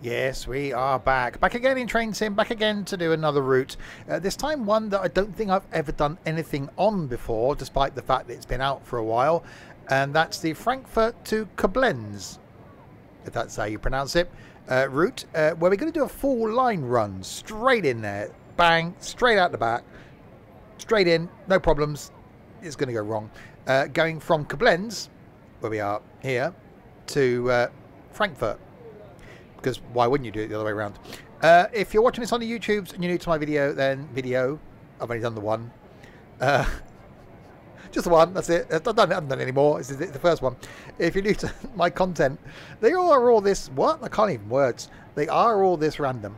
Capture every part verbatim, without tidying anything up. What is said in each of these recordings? Yes, we are back. Back again in Train Sim, back again to do another route. Uh, this time one that I don't think I've ever done anything on before, despite the fact that it's been out for a while. And that's the Frankfurt to Koblenz, if that's how you pronounce it, uh, route. Uh, where we're going to do a full line run, straight in there. Bang, straight out the back. Straight in, no problems. It's going to go wrong. Uh, going from Koblenz, where we are here, to uh, Frankfurt. Because why wouldn't you do it the other way around? Uh, if you're watching this on the YouTubes and you're new to my video, then video. I've only done the one. Uh, just the one, that's it. I haven't done it anymore. This is the first one. If you're new to my content, they all are all this... What? I can't even words. They are all this random.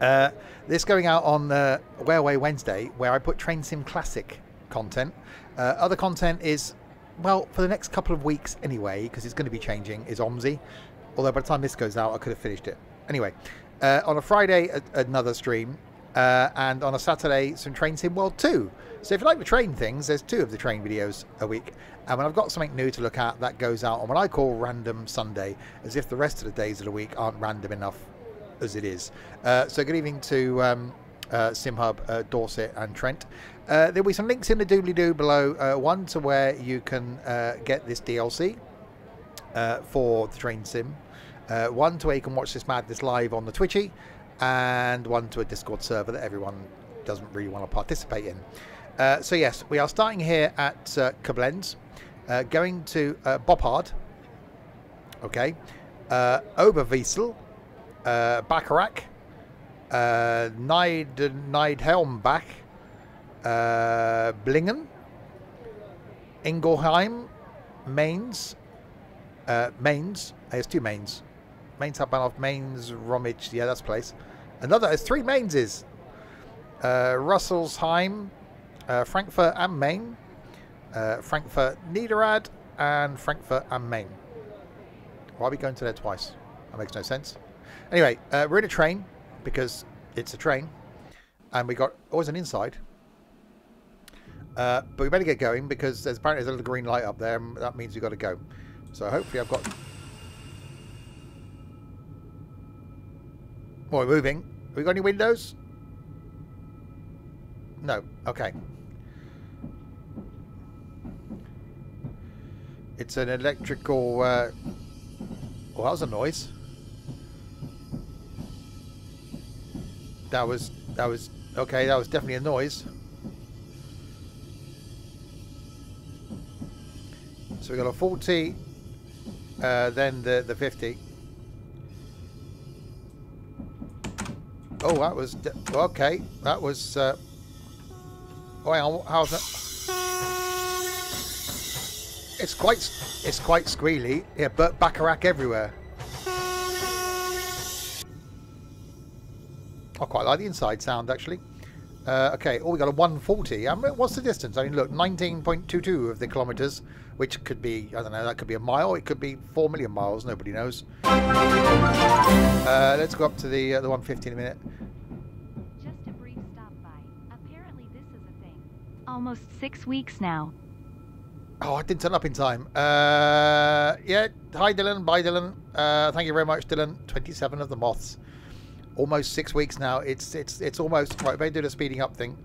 Uh, this going out on uh, Railway Wednesday, where I put Train Sim Classic content. Uh, other content is, well, for the next couple of weeks anyway, because it's going to be changing, is O M S I. Although by the time this goes out, I could have finished it. Anyway, uh, on a Friday, a another stream. Uh, and on a Saturday, some Train Sim World two. So if you like the train things, there's two of the train videos a week. And when I've got something new to look at, that goes out on what I call Random Sunday. As if the rest of the days of the week aren't random enough as it is. Uh, so good evening to um, uh, SimHub, uh, Dorset and Trent. Uh, there'll be some links in the doobly-doo below. Uh, one to where you can uh, get this D L C uh, for the Train Sim. Uh, one to where you can watch this madness live on the Twitchy, and one to a Discord server that everyone doesn't really want to participate in. Uh, so yes, we are starting here at uh, Koblenz, uh, going to uh, Boppard, okay, uh, Oberwiesel, uh, Bacharach, uh, Niedhelmbach, uh, Blingen, Ingelheim, Mainz, uh, Mainz, there's two Mainz. Mainz Hauptbahnhof, Mainz, Romage, yeah, that's a place. Another, there's three Mainzes. Uh, Rüsselsheim, uh, Frankfurt am Main, uh, Frankfurt Niederrad, and Frankfurt am Main. Why are we going to there twice? That makes no sense. Anyway, uh, we're in a train, because it's a train. And we got always an inside. Uh, but we better get going, because there's apparently there's a little green light up there, and that means we've got to go. So hopefully I've got... Oh, we're moving. Have we got any windows? No. Okay. It's an electrical... Uh... Oh, that was a noise. That was... That was... Okay, that was definitely a noise. So we got a forty, uh, then the, the fifty. Oh, that was... Okay, that was... Uh, oh, hang on, how's that? It's quite... It's quite squealy. Yeah, but Bacharach everywhere. I quite like the inside sound, actually. Uh, okay, oh, we got a one forty. Um, what's the distance? I mean, look, nineteen point two two of the kilometres, which could be... I don't know, that could be a mile. It could be four million miles. Nobody knows. Uh, let's go up to the, uh, the one fifty in a minute. Almost six weeks now. Oh, I didn't turn up in time. Uh, yeah, hi Dylan, bye Dylan. Uh, thank you very much, Dylan. twenty-seven of the moths. Almost six weeks now. It's it's it's almost right. They do the speeding up thing.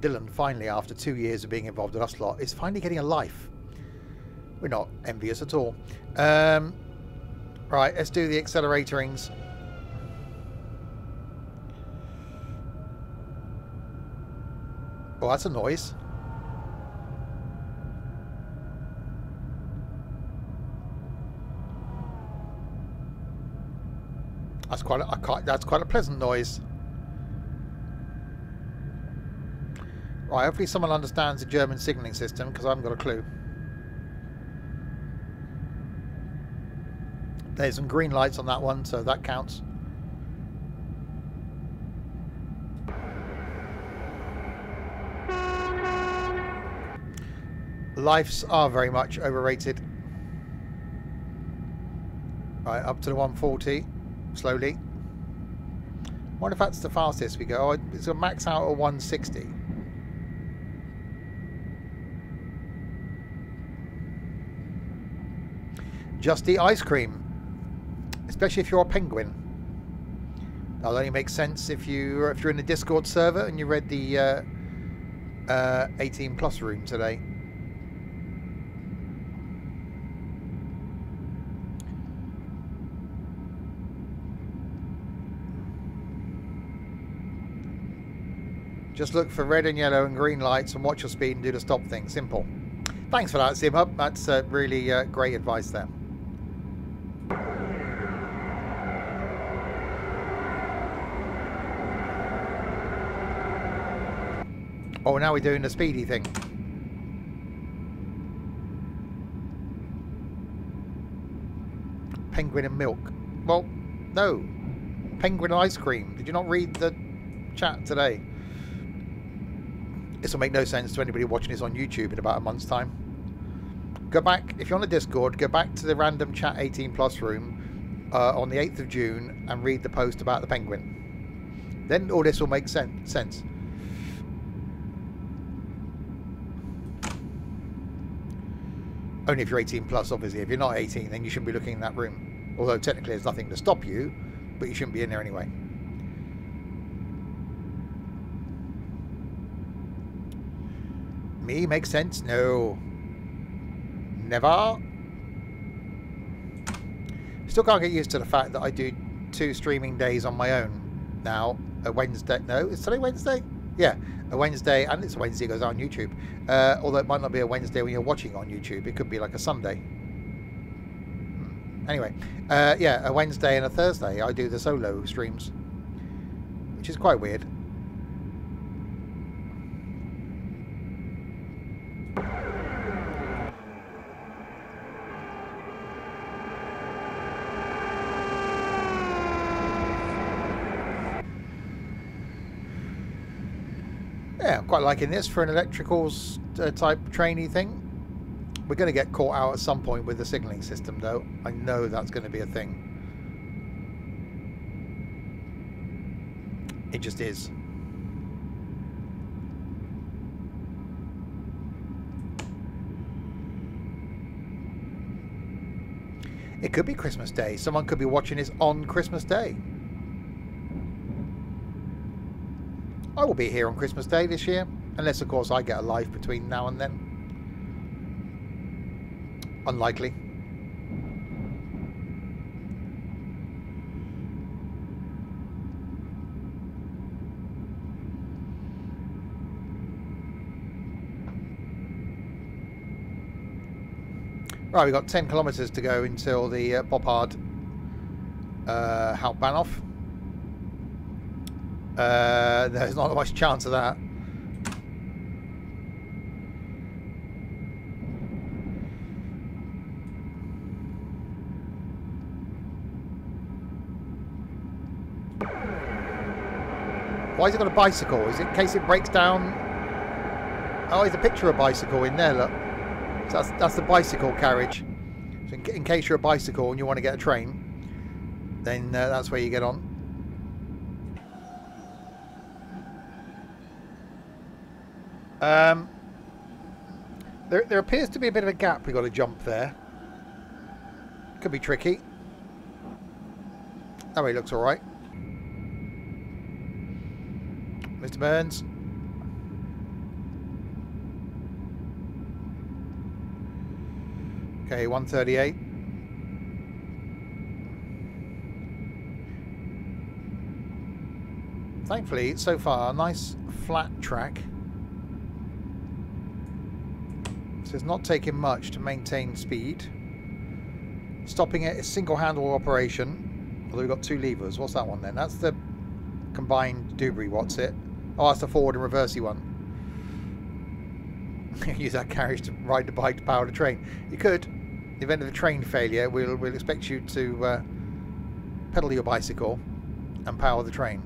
Dylan, finally, after two years of being involved in us lot, is finally getting a life. We're not envious at all. Um, right, let's do the acceleratorings. Oh, that's a noise. That's quite a, I can't, that's quite a pleasant noise. Right, hopefully someone understands the German signalling system, because I haven't got a clue. There's some green lights on that one, so that counts. Lifes are very much overrated. Right, up to the one forty, slowly. I wonder if that's the fastest we go. Oh, it's a max out at one sixty. Just eat ice cream. Especially if you're a penguin. That'll only make sense if, you, if you're in a Discord server and you read the uh, uh, eighteen plus room today. Just look for red and yellow and green lights and watch your speed and do the stop thing. Simple. Thanks for that, SimHub. That's uh, really uh, great advice there. Oh, now we're doing the speedy thing. Penguin and milk. Well, no. Penguin ice cream. Did you not read the chat today? This will make no sense to anybody watching this on YouTube in about a month's time. Go back, if you're on the Discord, go back to the random chat eighteen plus room uh, on the eighth of June and read the post about the penguin. Then all this will make sen- sense. Only if you're eighteen plus, obviously. If you're not eighteen, then you shouldn't be looking in that room. Although technically there's nothing to stop you, but you shouldn't be in there anyway. Me makes sense? No. Never. Still can't get used to the fact that I do two streaming days on my own now. A Wednesday. No, it's today Wednesday? Yeah, a Wednesday, and it's Wednesday goes out on YouTube. Uh, although it might not be a Wednesday when you're watching on YouTube. It could be like a Sunday. Anyway, uh, yeah, a Wednesday and a Thursday I do the solo streams, which is quite weird. Quite liking this for an electricals uh, type trainee thing. We're going to get caught out at some point with the signalling system, though. I know that's going to be a thing. It just is. It could be Christmas Day. Someone could be watching this on Christmas Day. I will be here on Christmas Day this year, unless of course I get a life between now and then. Unlikely. Right, we've got ten kilometres to go until the uh, Boppard uh, Hauptbahnhof. Uh, there's not much chance of that. Why has it got a bicycle? Is it in case it breaks down? Oh, there's a picture of a bicycle in there, look. So that's, that's the bicycle carriage. So in, in case you're a bicycle and you want to get a train, then uh, that's where you get on. Um, there, there appears to be a bit of a gap we've got to jump there. Could be tricky. That way it looks alright. Mister Burns. Okay, one thirty-eight. Thankfully, so far, a nice flat track. So it's not taking much to maintain speed. Stopping it is single handle operation. Although we've got two levers. What's that one then? That's the combined doobry. What's it? Oh, that's the forward and reversey one. Use that carriage to ride the bike to power the train. You could. In the event of a train failure, we'll, we'll expect you to uh, pedal your bicycle and power the train.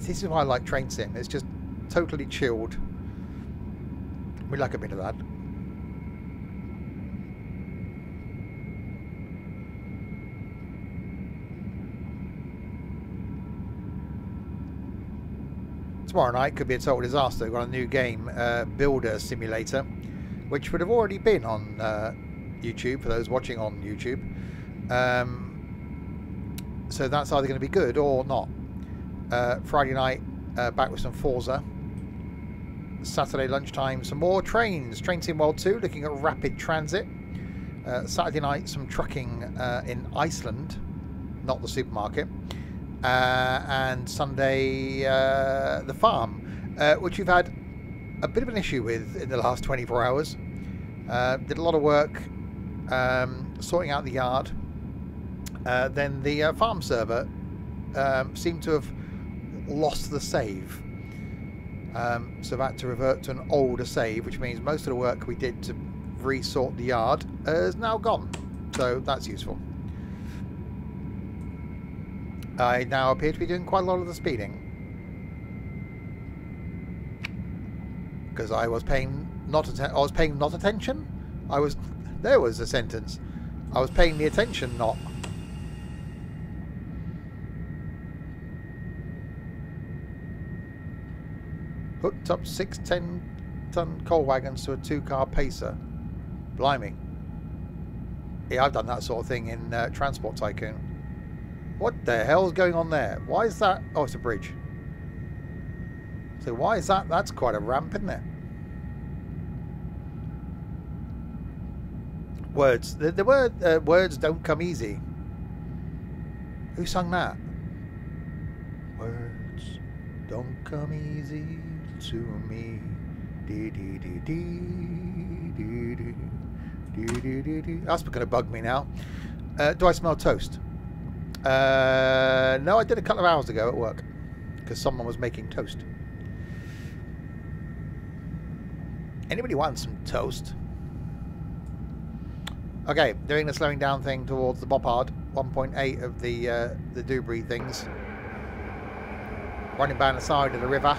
This is why I like Train Sim. It's just totally chilled. We like a bit of that. Tomorrow night could be a total disaster. We've got a new game, uh, Builder Simulator, which would have already been on uh, YouTube, for those watching on YouTube. Um, so that's either going to be good or not. Uh, Friday night, uh, back with some Forza. Saturday lunchtime, some more trains. Train Sim World two, looking at rapid transit. Uh, Saturday night, some trucking uh, in Iceland, not the supermarket. Uh, and Sunday, uh, the farm, uh, which we've had a bit of an issue with in the last twenty-four hours. Uh, did a lot of work um, sorting out the yard. Uh, then the uh, farm server um, seemed to have lost the save. Um, so I've had to revert to an older save, which means most of the work we did to resort the yard uh, is now gone. So that's useful. I now appear to be doing quite a lot of the speeding, because I was paying not atten I was paying not attention. I was there was a sentence. I was paying the attention not. Hooked up six ten-ton coal wagons to a two-car pacer. Blimey. Yeah, I've done that sort of thing in uh, Transport Tycoon. What the hell's going on there? Why is that? Oh, it's a bridge. So why is that? That's quite a ramp, isn't it? Words. The, the word uh, words don't come easy. Who sung that? Words don't come easy to me. Dee dee dee dee dee dee dee dee dee. That's going to bug me now. Uh, do I smell toast? Uh, no, I did a couple of hours ago at work because someone was making toast. Anybody want some toast? Okay, doing the slowing down thing towards the Boppard, one point eight of the uh, the Dubry things. Running down the side of the river.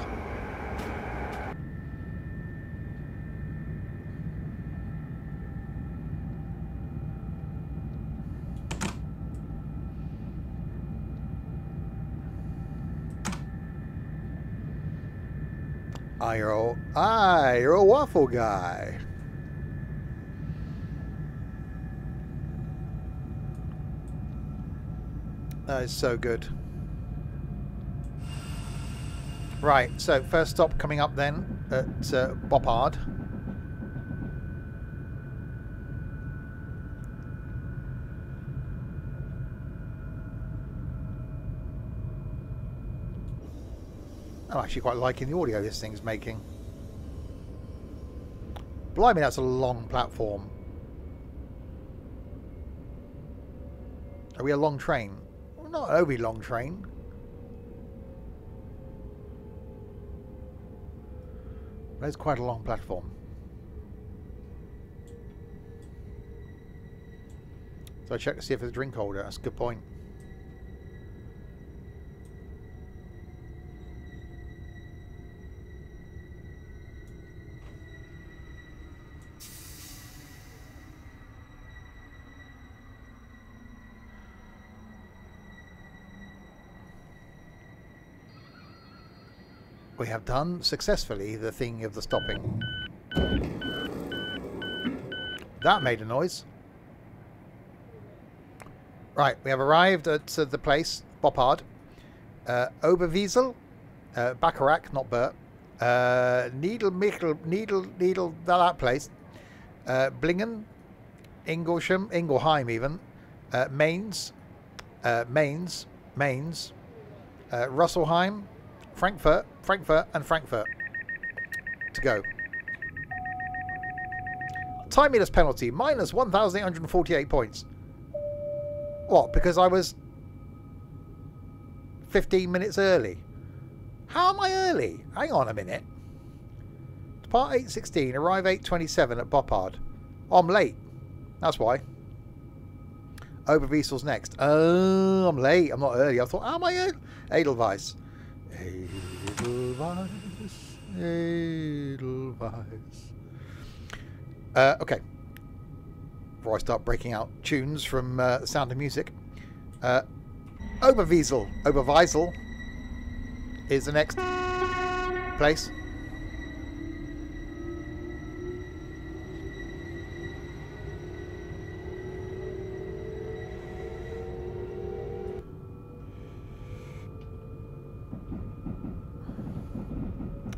Ah, you're a, ah, you're a waffle guy. That is so good. Right, so first stop coming up then at uh, Boppard. I'm actually quite liking the audio this thing's making. Blimey, that's a long platform. Are we a long train? Well, not an overly long train. But it's quite a long platform. So I check to see if there's a drink holder. That's a good point. We have done successfully the thing of the stopping. That made a noise. Right, we have arrived at uh, the place, Boppard, uh, Oberwiesel, uh, Bacharach, not Bert, uh, Needle, Michel, Needle, Needle, that place, uh, Blingen, Ingelheim, Ingelheim even, uh, Mainz, uh, Mainz, Mainz, uh, Rüsselsheim, Frankfurt, Frankfurt, and Frankfurt to go. Timeliness penalty, minus one thousand eight hundred forty-eight points. What? Because I was fifteen minutes early. How am I early? Hang on a minute. Depart eight sixteen, arrive eight twenty-seven at Boppard. Oh, I'm late. That's why. Oberwiesel's next. Oh, I'm late. I'm not early. I thought, how am I early? Edelweiss. Edelweiss, Edelweiss. Uh, okay. Before I start breaking out tunes from uh, The Sound of Music, uh, Oberwiesel, Oberwiesel is the next place.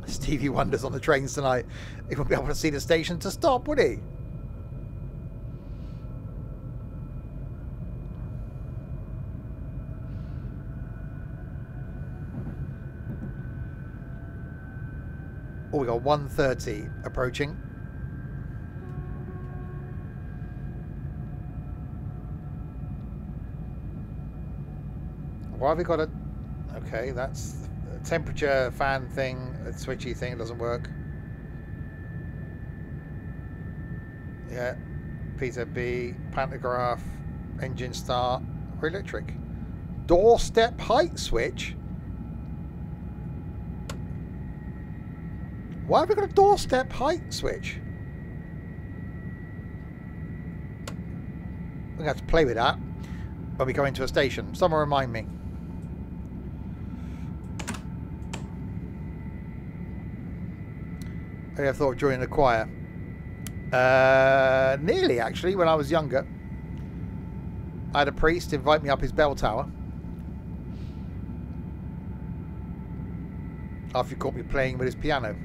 Stevie Wonder's on the trains tonight. He wouldn't be able to see the station to stop, would he? Oh, we got one thirty approaching. Why have we got a... Okay, that's... temperature fan thing, a switchy thing, it doesn't work. Yeah, Peter B, pantograph, engine start, or electric. Doorstep height switch? Why have we got a doorstep height switch? We're gonna have to play with that when we go into a station. Someone remind me. I thought of joining the choir. Uh, nearly, actually, when I was younger. I had a priest invite me up his bell tower. After he caught me playing with his piano.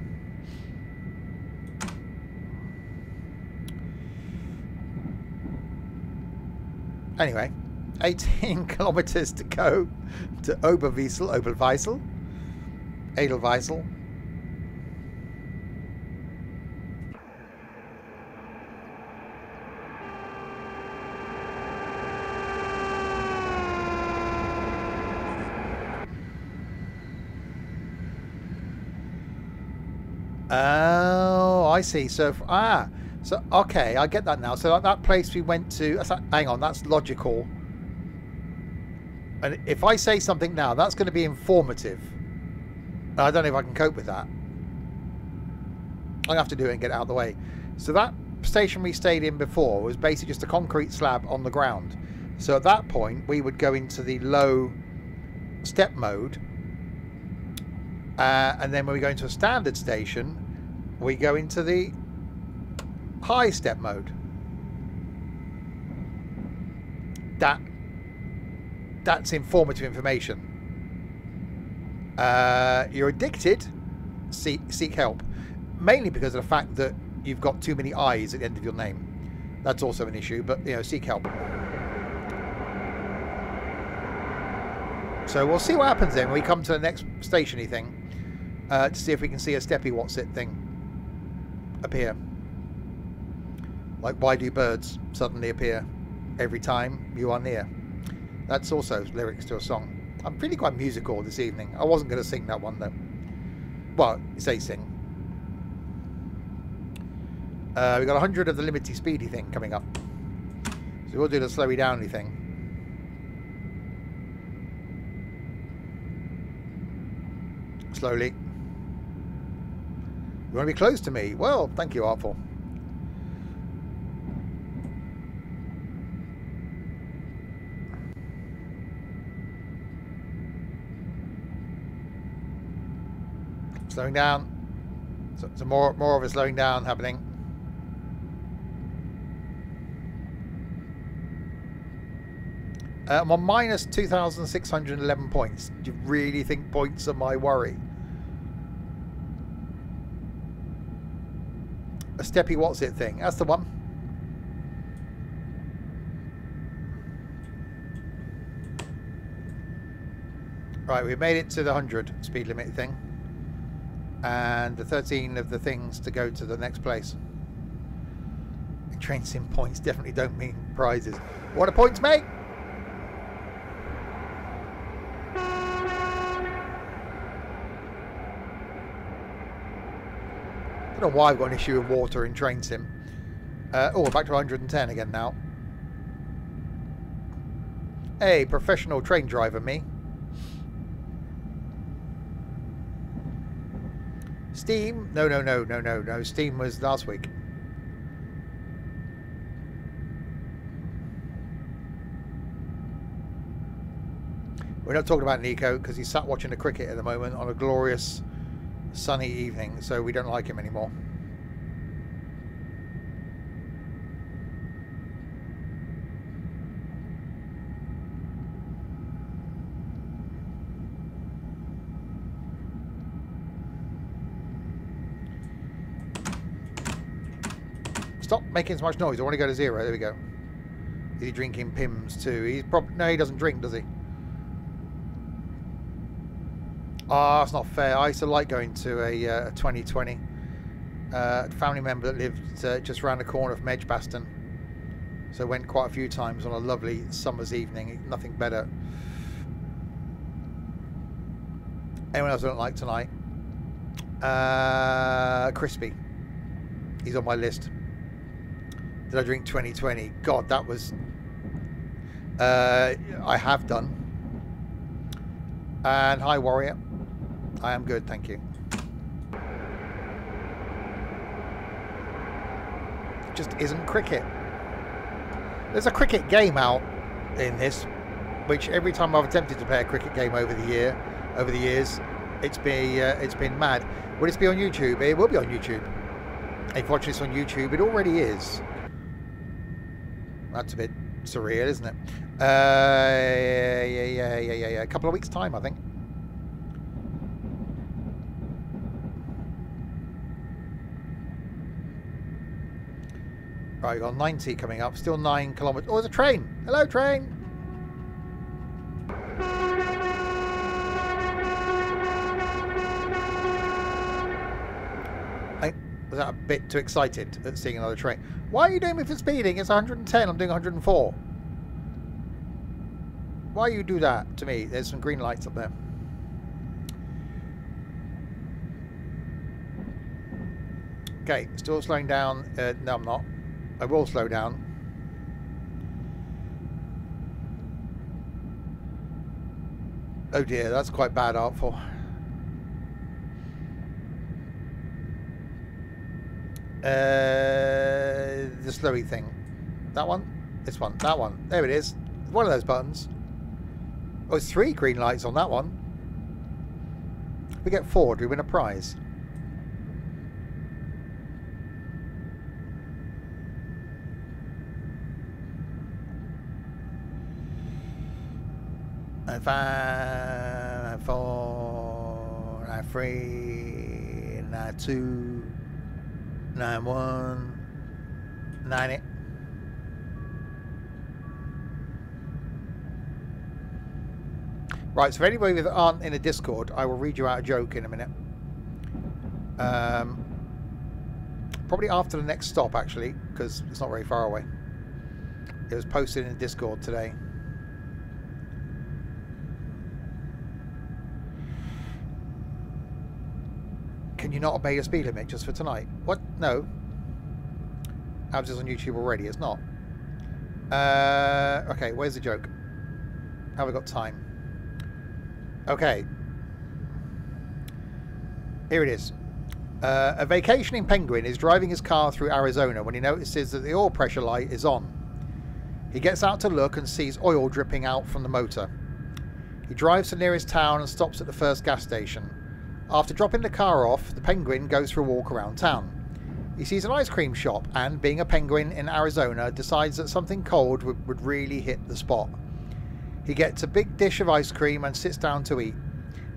Anyway, eighteen kilometres to go to Oberwiesel, Oberwiesel, Edelwiesel. Oh, I see. So, ah, so okay, I get that now. So that, that place we went to, that's, hang on, that's logical. And if I say something now, that's going to be informative. And I don't know if I can cope with that. I have to do it and get it out of the way. So that station we stayed in before was basically just a concrete slab on the ground. So at that point, we would go into the low step mode. Uh, and then when we go into a standard station, we go into the high step mode. That that's informative information. Uh, you're addicted. Seek seek help, mainly because of the fact that you've got too many I's at the end of your name. That's also an issue, but you know, seek help. So we'll see what happens then when we come to the next stationy thing. Uh, to see if we can see a Steppy What's It thing appear. Like, why do birds suddenly appear every time you are near? That's also lyrics to a song. I'm really quite musical this evening. I wasn't going to sing that one though. Well, say sing. Uh, we've got one hundred of the limity speedy thing coming up. So we'll do the slowy downy thing. Slowly. You want to be close to me? Well, thank you, Artful. Slowing down. So, so more, more of a slowing down happening. Uh, I'm on minus two thousand six hundred eleven points. Do you really think points are my worry? A Steppy What's It thing. That's the one. Right, we've made it to the one hundred speed limit thing. And the thirteen of the things to go to the next place. Train sim points definitely don't mean prizes. What do points make? I don't know why I've got an issue with water in Train Sim. Uh, oh, we're back to one hundred and ten again now. Hey, professional train driver, me. Steam? No, no, no, no, no, no. Steam was last week. We're not talking about Nico because he's sat watching the cricket at the moment on a glorious sunny evening, so we don't like him anymore. Stop making so much noise. I want to go to zero. There we go. Is he drinking Pims too? He's probably... No, he doesn't drink, does he? Ah, oh, that's not fair. I used to like going to a uh, twenty twenty. Uh, family member that lived uh, just around the corner from Edgbaston. So went quite a few times on a lovely summer's evening. Nothing better. Anyone else I don't like tonight? Uh, Crispy. He's on my list. Did I drink twenty twenty? God, that was... Uh, I have done. And hi, Warrior. I am good, thank you. It just isn't cricket. There's a cricket game out in this, which every time I've attempted to play a cricket game over the year, over the years, it's been uh, it's been mad. Will it be on YouTube? It will be on YouTube. If you watch this on YouTube, it already is. That's a bit surreal, isn't it? Uh, yeah, yeah, yeah, yeah, yeah. A couple of weeks' time, I think. Right, we've got ninety coming up. Still nine kilometres. Oh, there's a train. Hello, train. I was that a bit too excited at seeing another train. Why are you doing me for speeding? It's one hundred and ten. I'm doing one hundred and four. Why you do that to me? There's some green lights up there. Okay, still slowing down. Uh, no, I'm not. I will slow down. Oh dear, that's quite bad, Artful. Uh, the slowy thing. That one? This one. That one. There it is. One of those buttons. Oh, it's three green lights on that one. If we get four, do we win a prize? And five, and four, and three, and two, and one, and eight. Right, so for anybody that aren't in a Discord, I will read you out a joke in a minute. Um, probably after the next stop, actually, because it's not very far away. It was posted in Discord today. Can you not obey your speed limit just for tonight? What? No. I was just on YouTube already. It's not. Uh, okay, where's the joke? Have we got time? Okay, here it is. Uh, a vacationing penguin is driving his car through Arizona when he notices that the oil pressure light is on. He gets out to look and sees oil dripping out from the motor. He drives to the nearest town and stops at the first gas station. After dropping the car off, the penguin goes for a walk around town. He sees an ice cream shop and, being a penguin in Arizona, decides that something cold would, would really hit the spot. He gets a big dish of ice cream and sits down to eat.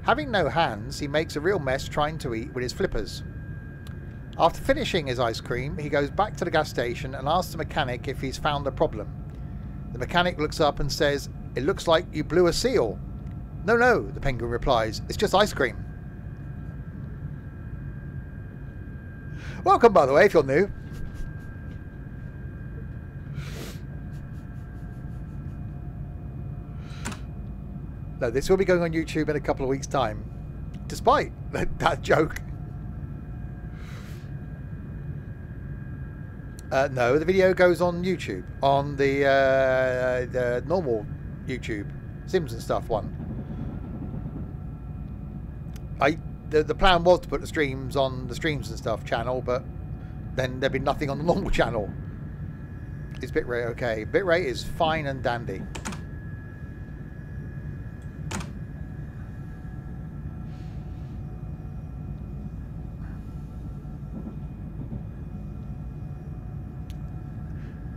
Having no hands, he makes a real mess trying to eat with his flippers. After finishing his ice cream, he goes back to the gas station and asks the mechanic if he's found a problem. The mechanic looks up and says, "It looks like you blew a seal." "No, no," the penguin replies, "it's just ice cream." Welcome, by the way, if you're new. No, this will be going on YouTube in a couple of weeks' time, despite that, that joke. Uh, no, the video goes on YouTube, on the, uh, the normal YouTube, Sims and Stuff one. I the, the plan was to put the streams on the Streams and Stuff channel, but then there'd be nothing on the normal channel. Is bitrate okay? Bitrate is fine and dandy.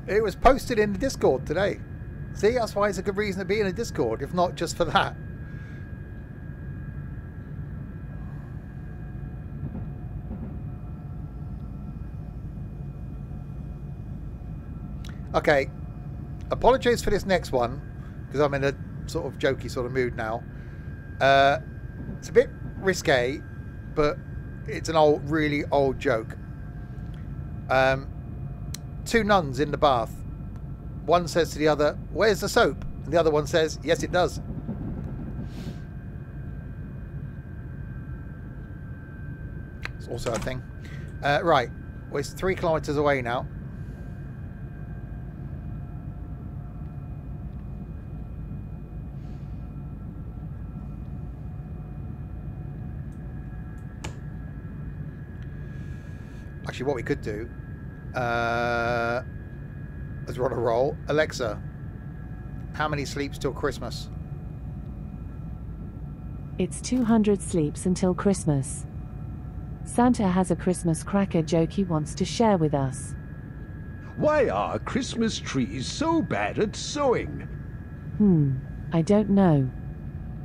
It was posted in the Discord today. See, that's why it's a good reason to be in a Discord, if not just for that. Okay, apologies for this next one, because I'm in a sort of jokey sort of mood now. Uh, it's a bit risque, but it's an old, really old joke. Um, two nuns in the bath. One says to the other, "Where's the soap?" And the other one says, "Yes, it does." It's also a thing. Uh, right, well, it's three kilometres away now. Actually, what we could do uh, is we're on a roll. Alexa, how many sleeps till Christmas? It's two hundred sleeps until Christmas. Santa has a Christmas cracker joke he wants to share with us. Why are Christmas trees so bad at sewing? Hmm, I don't know.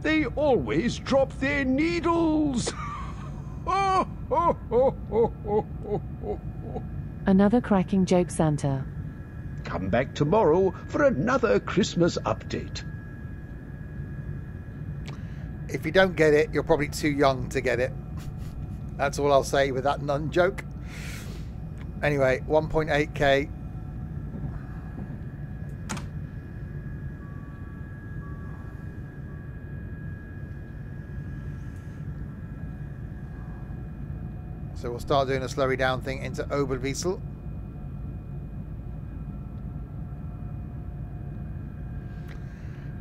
They always drop their needles. Oh! Another cracking joke, Santa. Come back tomorrow for another Christmas update. If you don't get it, you're probably too young to get it. That's all I'll say with that nun joke. Anyway, one point eight K. So we'll start doing a slurry down thing into Oberwiesel.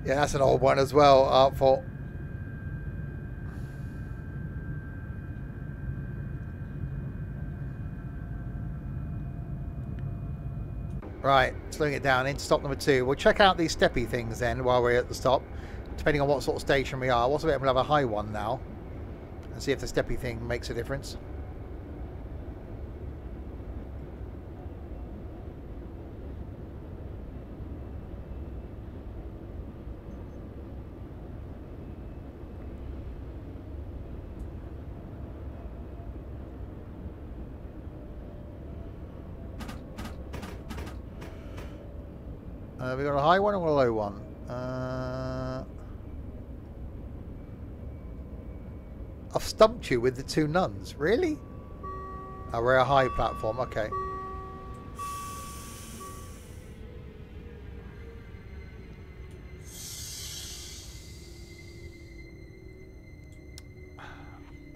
Yeah, that's an old one as well, Artful. Right, slowing it down into stop number two. We'll check out these steppy things then while we're at the stop, depending on what sort of station we are. What's we'll have a high one now and see if the steppy thing makes a difference. Uh, we got a high one or a low one? Uh, I've stumped you with the two nuns. Really? Oh, we're a high platform. Okay.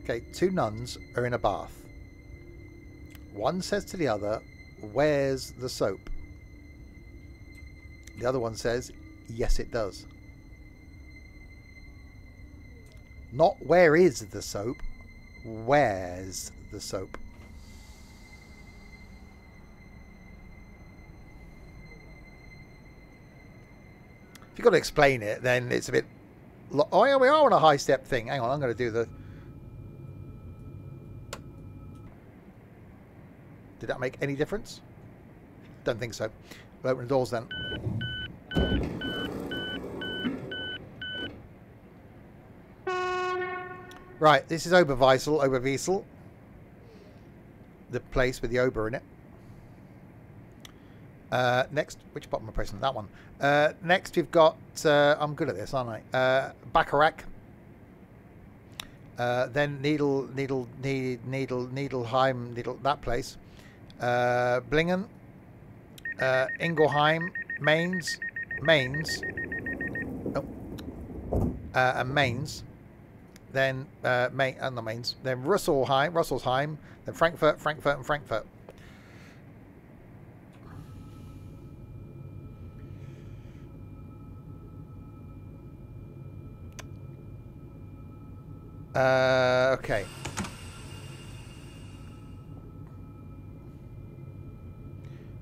Okay, two nuns are in a bath. One says to the other, "Where's the soap?" The other one says, "Yes, it does." Not where is the soap, where's the soap? If you've got to explain it, then it's a bit... Oh, yeah, we are on a high step thing. Hang on, I'm going to do the... Did that make any difference? Don't think so. We'll open the doors then. Right, this is Oberwiesel, Oberwiesel. The place with the Ober in it. Uh, next, which button am I pressing? That one. Uh, next we've got, uh, I'm good at this, aren't I? Uh, Bacharach. Uh, then Needle, Needle, Needle, Needle, Needleheim, Needle, that place. Uh, Blingen. Uh, Ingelheim, Mainz, Mainz, oh, uh, and Mainz, then uh, Main, and the Mainz, then Rüsselsheim, Rüsselsheim, then Frankfurt, Frankfurt, and Frankfurt. Uh, okay.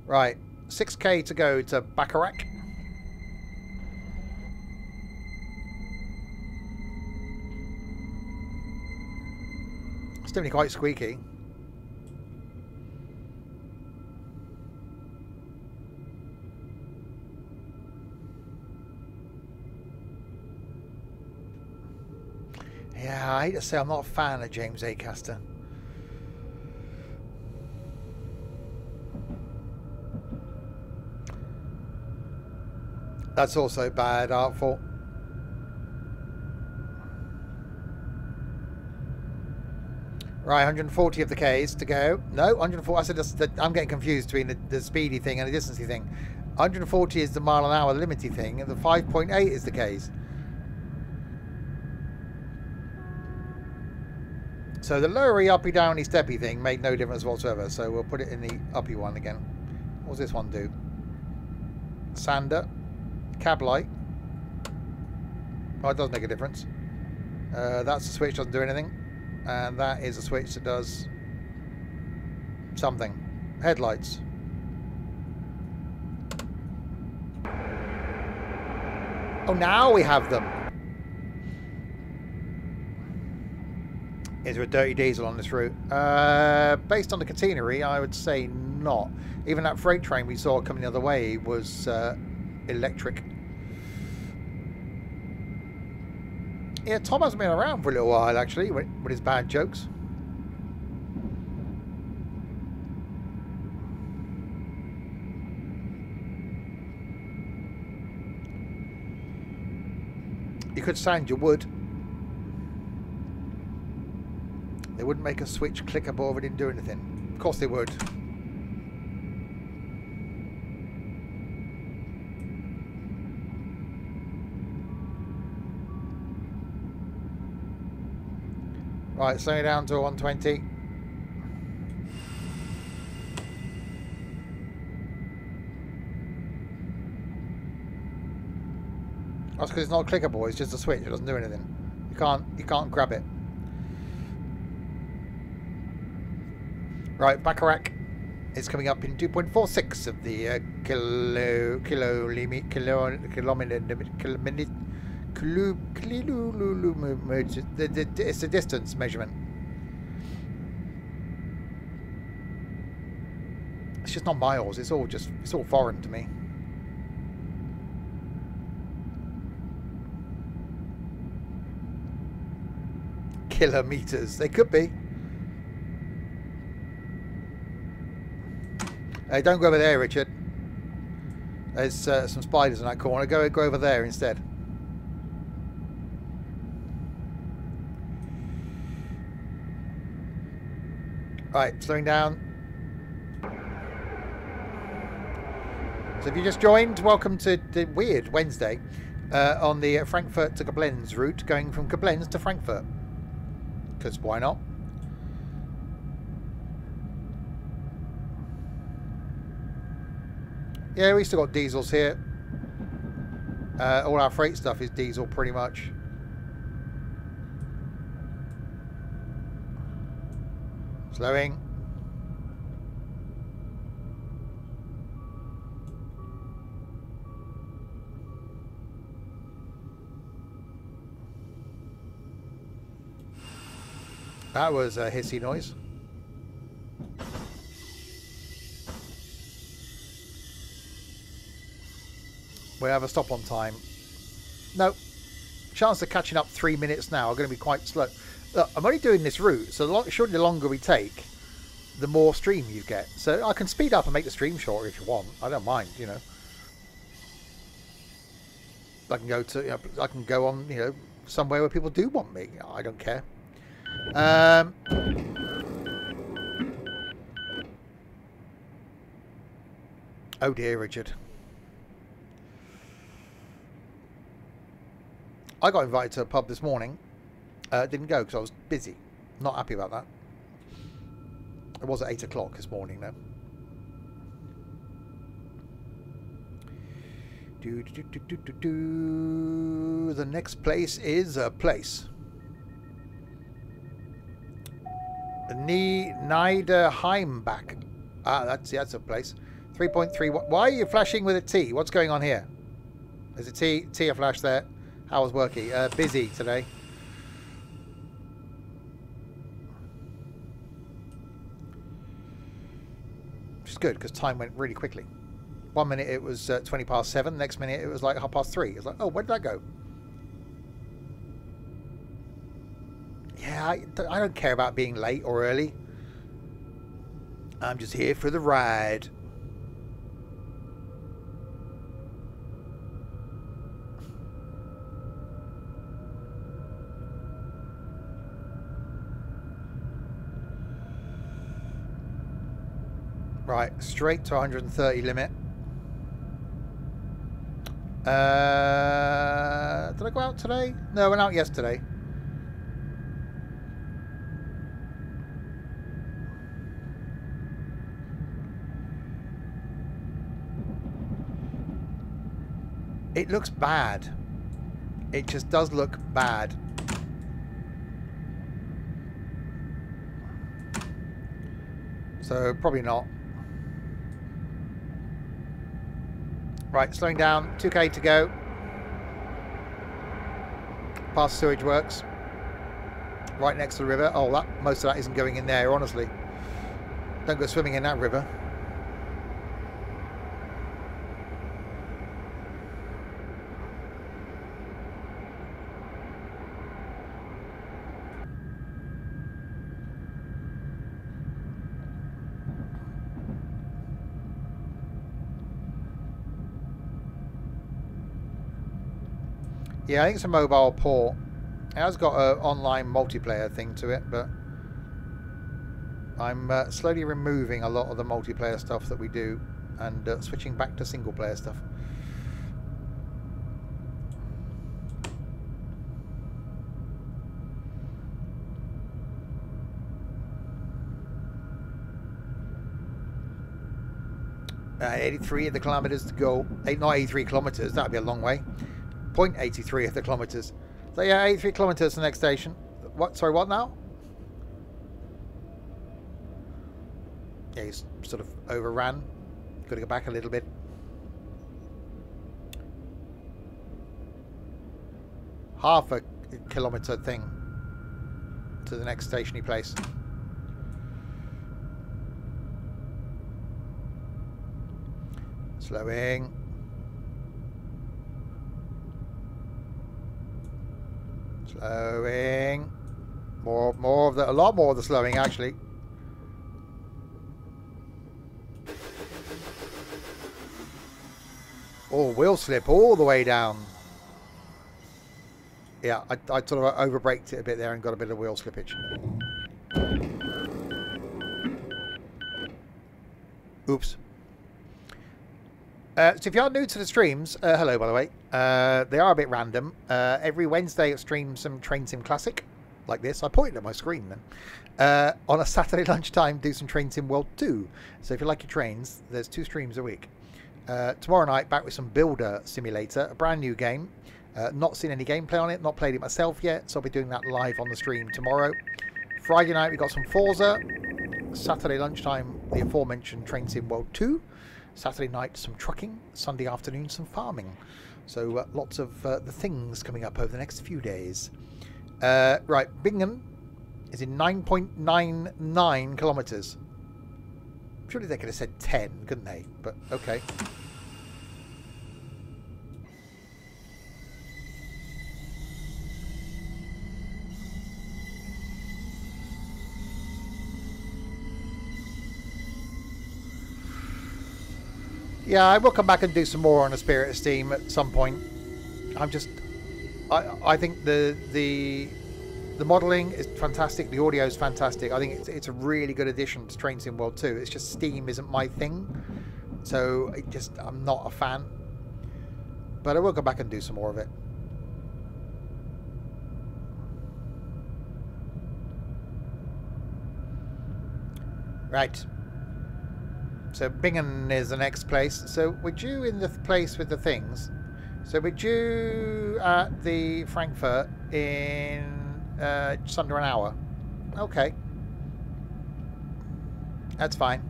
Right. six K to go to Bacharach. It's definitely quite squeaky. I hate to say I'm not a fan of James Acaster. That's also bad, Artful. Right, one hundred forty of the Ks to go. No, one hundred forty. I said that's, that I'm getting confused between the, the speedy thing and the distancey thing. one hundred forty is the mile an hour limity thing, and the five point eight is the Ks. So the lowery, uppy, downy, steppy thing made no difference whatsoever. So we'll put it in the uppy one again. What does this one do? Sander, cab light. Oh, it does make a difference. Uh, that's the switch, doesn't do anything. And that is a switch that does something. Headlights. Oh, now we have them. Is there a dirty diesel on this route? Uh, based on the catenary, I would say not. Even that freight train we saw coming the other way was uh, electric. Yeah, Tom hasn't been around for a little while, actually, with, with his bad jokes. You could sand your wood. They wouldn't make a switch clickable if it didn't do anything. Of course they would. Right, slow me down to a one twenty. That's because it's not clickable, it's just a switch, it doesn't do anything. You can't you can't grab it. Right, Bacharach is coming up in two point four six of the uh, kilo kilo limit kilo kilometer kilometer. It's a distance measurement. It's just not miles. It's all just it's all foreign to me. Kilometers. They could be. Hey, don't go over there, Richard. There's uh, some spiders in that corner. Go go over there instead. Right, slowing down. So if you just joined, welcome to the Weird Wednesday uh, on the Frankfurt to Koblenz route, going from Koblenz to Frankfurt. Because why not? Yeah, we still got diesels here. Uh, all our freight stuff is diesel pretty much. Slowing. That was a hissy noise. We have a stop on time. No. Chance of catching up three minutes now are going to be quite slow. Look, I'm only doing this route, so surely the longer we take, the more stream you get. So I can speed up and make the stream shorter if you want. I don't mind, you know. I can go to, you know, I can go on, you know, somewhere where people do want me. I don't care. Um, oh dear, Richard. I got invited to a pub this morning. Uh, didn't go because I was busy. Not happy about that. It was at eight o'clock this morning though. Do, do, do, do, do, do. The next place is a place. Niederheimback. Ah, that's that's a place. three point three. Why are you flashing with a T? What's going on here? There's a T. T a flash there. How was working? Uh, busy today. Good, because time went really quickly. One minute it was uh, twenty past seven, next minute it was like half past three. It's like, oh, where did that go? I, I don't care about being late or early. I'm just here for the ride. Right, straight to one hundred thirty limit. Uh, did I go out today? No, I went out yesterday. It looks bad. It just does look bad. So, probably not. Right, slowing down. two K to go. Past sewage works. Right next to the river. Oh, that, most of that isn't going in there, honestly. Don't go swimming in that river. Yeah, I think it's a mobile port. It has got an online multiplayer thing to it, but I'm uh, slowly removing a lot of the multiplayer stuff that we do and uh, switching back to single-player stuff. Uh, eighty-three of the kilometres to go. Eight, not eighty-three kilometres, that'd be a long way. zero point eight three of the kilometres. So yeah, eighty-three kilometres to the next station. What? Sorry, what now? Yeah, he's sort of overran. Got to go back a little bit. Half a kilometre thing to the next stationary place. Slowing. Slowing. More, more of the, a lot more of the slowing, actually. Oh, wheel slip all the way down. Yeah, I, I sort of overbraked it a bit there and got a bit of wheel slippage. Oops. Uh, so if you are new to the streams, uh, hello by the way, uh, they are a bit random. Uh, every Wednesday I stream some Train Sim Classic, like this. I pointed at my screen then. Uh, on a Saturday lunchtime do some Train Sim World two. So if you like your trains, there's two streams a week. Uh, tomorrow night back with some Builder Simulator, a brand new game. Uh, not seen any gameplay on it, not played it myself yet, so I'll be doing that live on the stream tomorrow. Friday night we got some Forza. Saturday lunchtime the aforementioned Train Sim World two. Saturday night, some trucking. Sunday afternoon, some farming. So uh, lots of uh, the things coming up over the next few days. Uh, right, Bingen is in nine point nine nine kilometres. Surely they could have said ten, couldn't they? But okay. Yeah, I will come back and do some more on the Spirit of Steam at some point. I'm just... I, I think the the the modelling is fantastic. The audio is fantastic. I think it's, it's a really good addition to Train Sim World two. It's just Steam isn't my thing. So, it just I'm not a fan. But I will go back and do some more of it. Right. So Bingen is the next place. So we're due in the place with the things. So we're due at the Frankfurt in uh, just under an hour. Okay. That's fine.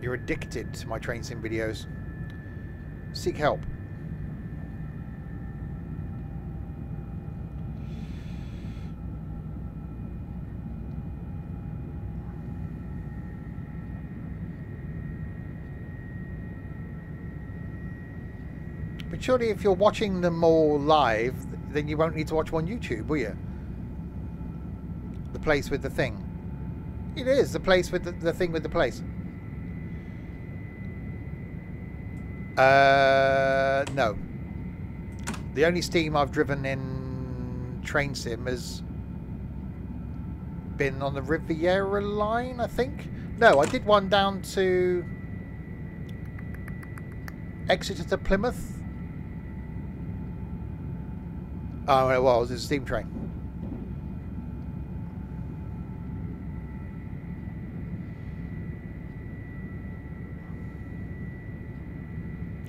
You're addicted to my Train Sim videos. Seek help. surely if you're watching them all live, then you won't need to watch them on YouTube, will you? The place with the thing. It is the place with the, the thing with the place. Uh, no. The only steam I've driven in Train Sim has been on the Riviera line, I think. No, I did one down to Exeter to Plymouth. Oh, well, it was a steam train.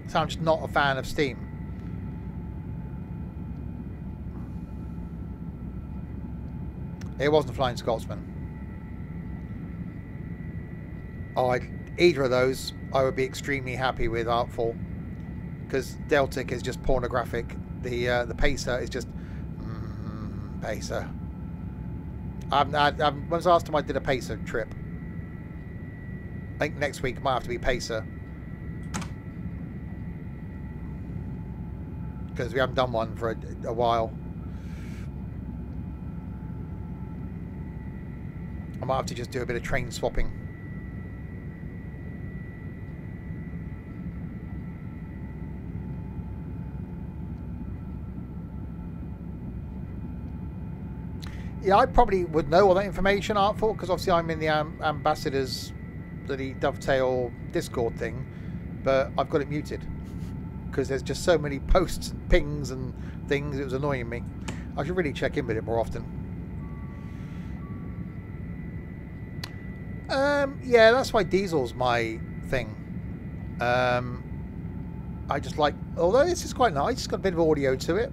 So I'm just not a fan of steam. It wasn't Flying Scotsman. Oh, I, either of those I would be extremely happy with Artful, because Deltic is just pornographic. The uh, the Pacer is just mm, Pacer. I'm, I, I'm, when was the last time I did a Pacer trip? I think next week might have to be Pacer, because we haven't done one for a, a while. I might have to just do a bit of train swapping. Yeah, I probably would know all that information, Artful, because obviously I'm in the um, Ambassador's bloody Dovetail Discord thing, but I've got it muted, because there's just so many posts and pings and things, it was annoying me. I should really check in with it more often. Um, yeah, that's why diesel's my thing. Um, I just like, although this is quite nice, it's got a bit of audio to it.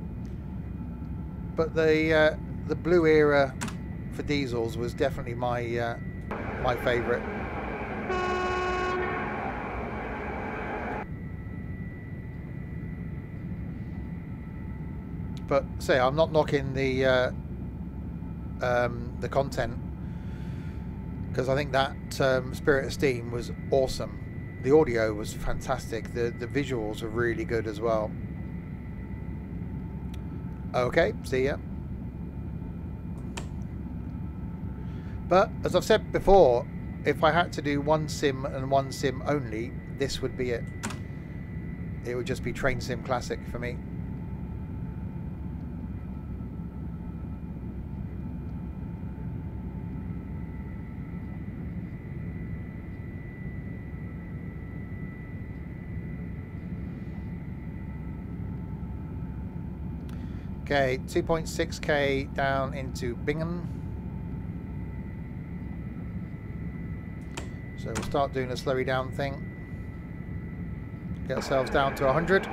But the uh, the blue era for diesels was definitely my uh, my favourite. But say, I'm not knocking the uh, um, the content, because I think that um, Spirit of Steam was awesome. The audio was fantastic. The the visuals were really good as well. Okay, see ya. But as I've said before, if I had to do one sim and one sim only, this would be it. It would just be Train Sim Classic for me. Okay, two point six K down into Bingen. So we'll start doing a slurry down thing. Get ourselves down to one hundred.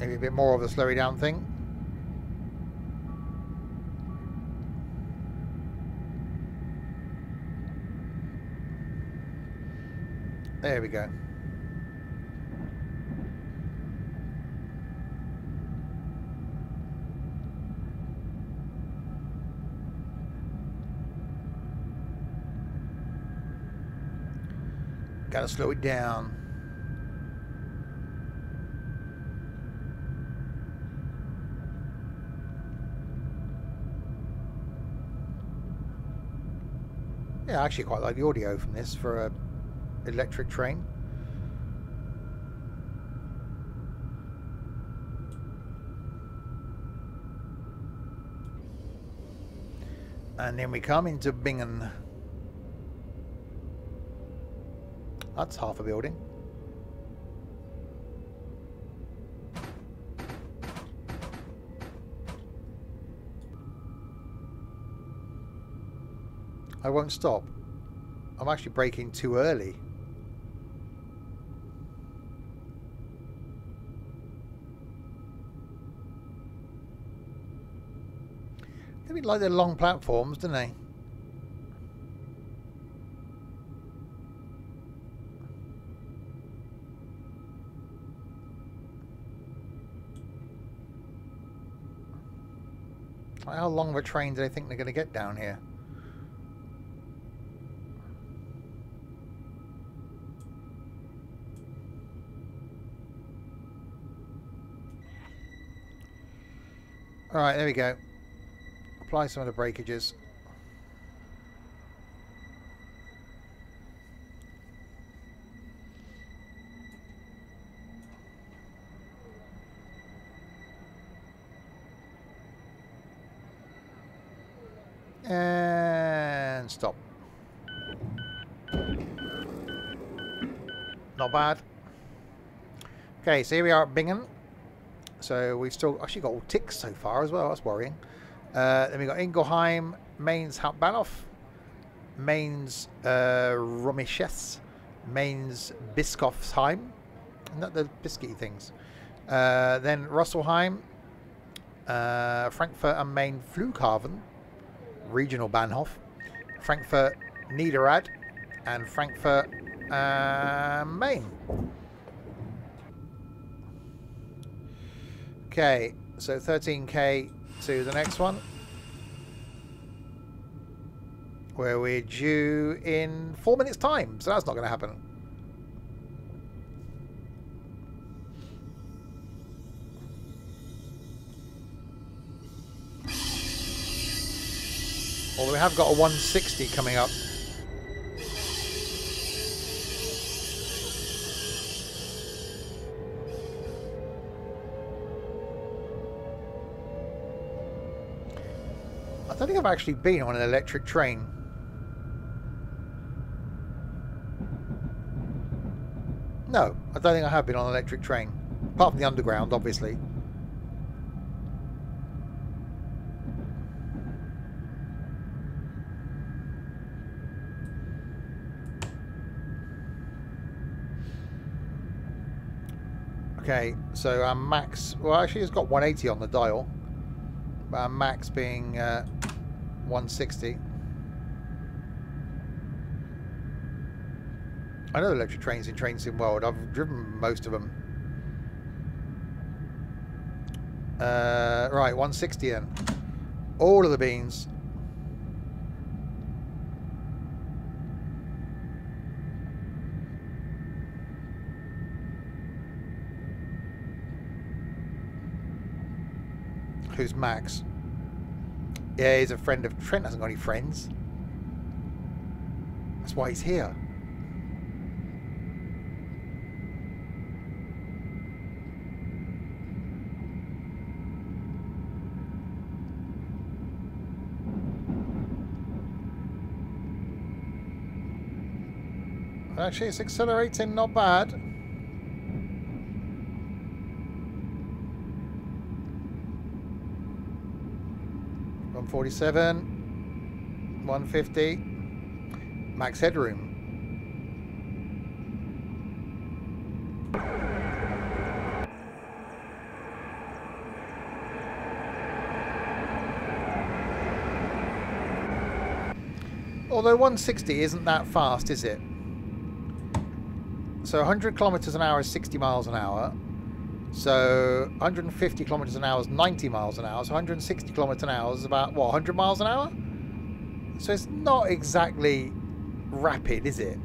Maybe a bit more of the slurry down thing. There we go. Gotta slow it down. Yeah, I actually quite like the audio from this for a electric train. And then we come into Bingen. That's half a building. I won't stop. I'm actually braking too early. They like their long platforms, don't they? Like, how long of a train do they think they're going to get down here? All right, there we go. Apply some of the breakages. And stop. Not bad. Okay, so here we are at Bingen. So we've still actually got all ticks so far as well. That's worrying. Uh, then we got Ingelheim, Mainz, Hauptbahnhof, Mainz, uh, Romisches, Mainz, Bischofsheim, not the biscuity things. Uh, then Rüsselsheim, uh, Frankfurt am Main Flughafen, Regional Bahnhof, Frankfurt Niederrad, and Frankfurt uh, Main. Okay, so thirteen K to the next one, where we're due in four minutes time, so that's not going to happen. Although we have got a one sixty coming up. I don't think I've actually been on an electric train. No, I don't think I have been on an electric train. Apart from the underground, obviously. Okay, so our max... Well, actually it's got one eighty on the dial. But our max being... Uh, one sixty. I know electric trains in Train Sim World. I've driven most of them. Uh, right, one sixty then. All of the beans. Who's Max? Yeah, he's a friend of... Trent hasn't got any friends. That's why he's here. Actually, it's accelerating, not bad. forty-seven, one fifty, max headroom. Although one sixty isn't that fast, is it? So one hundred kilometers an hour is sixty miles an hour. So one hundred fifty kilometers an hour is ninety miles an hour. So one hundred sixty kilometers an hour is about, what, one hundred miles an hour? So it's not exactly rapid, is it?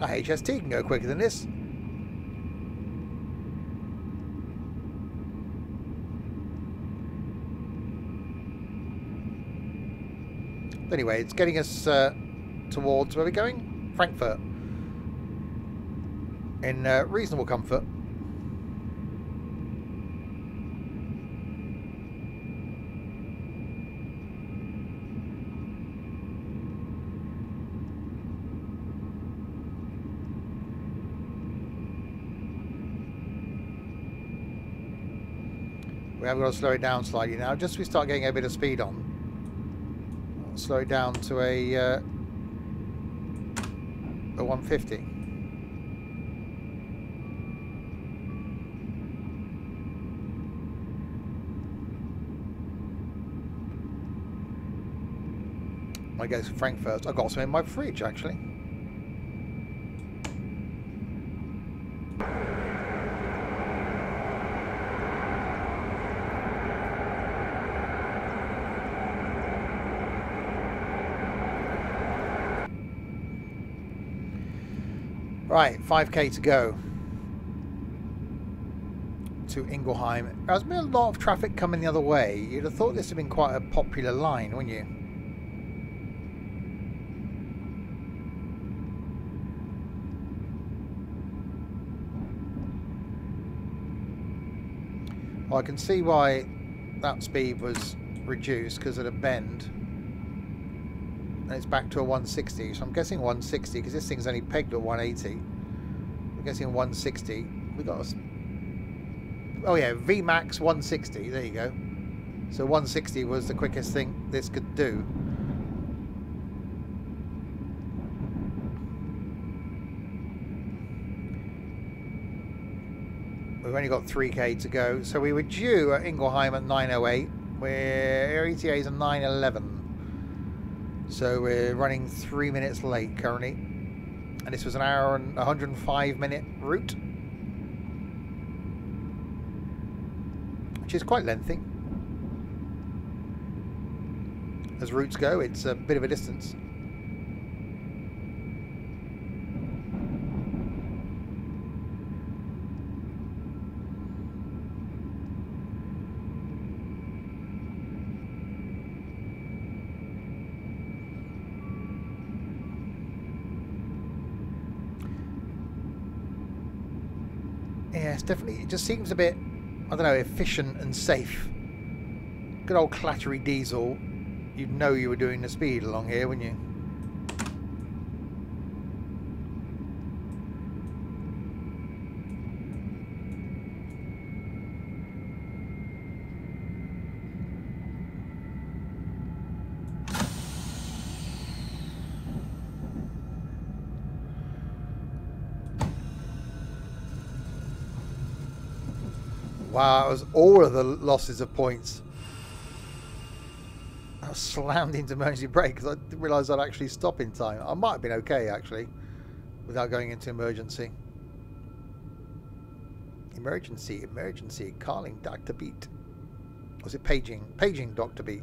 A H S T can go quicker than this. But anyway, it's getting us uh, towards where we're going. Frankfurt in uh, reasonable comfort. We have got to slow it down slightly now, just so we start getting a bit of speed on. I'll slow it down to a uh, a one fifty. I go to Frankfurt. I've got some in my fridge actually. Right, five K to go to Ingelheim. There's been a lot of traffic coming the other way. You'd have thought this would have been quite a popular line, wouldn't you? Well, I can see why that speed was reduced, because of the bend. And it's back to a one sixty, so I'm guessing one sixty, because this thing's only pegged at one eighty. I'm guessing one sixty. We got a... oh yeah, V max one sixty, there you go. So one sixty was the quickest thing this could do. We've only got three K to go, so we were due at Ingelheim at nine oh eight. We're, our E T A is at nine eleven, so we're running three minutes late currently, and this was an hour and one hundred and five minute route, which is quite lengthy. As routes go, it's a bit of a distance. Definitely, it just seems a bit, I don't know, efficient and safe. Good old clattery diesel. You'd know you were doing the speed along here, wouldn't you? Wow, it was all of the losses of points. I was slammed into emergency brake because I didn't realise I'd actually stop in time. I might have been okay, actually, without going into emergency. Emergency, emergency, calling Doctor Beat. Was it paging? Paging Doctor Beat.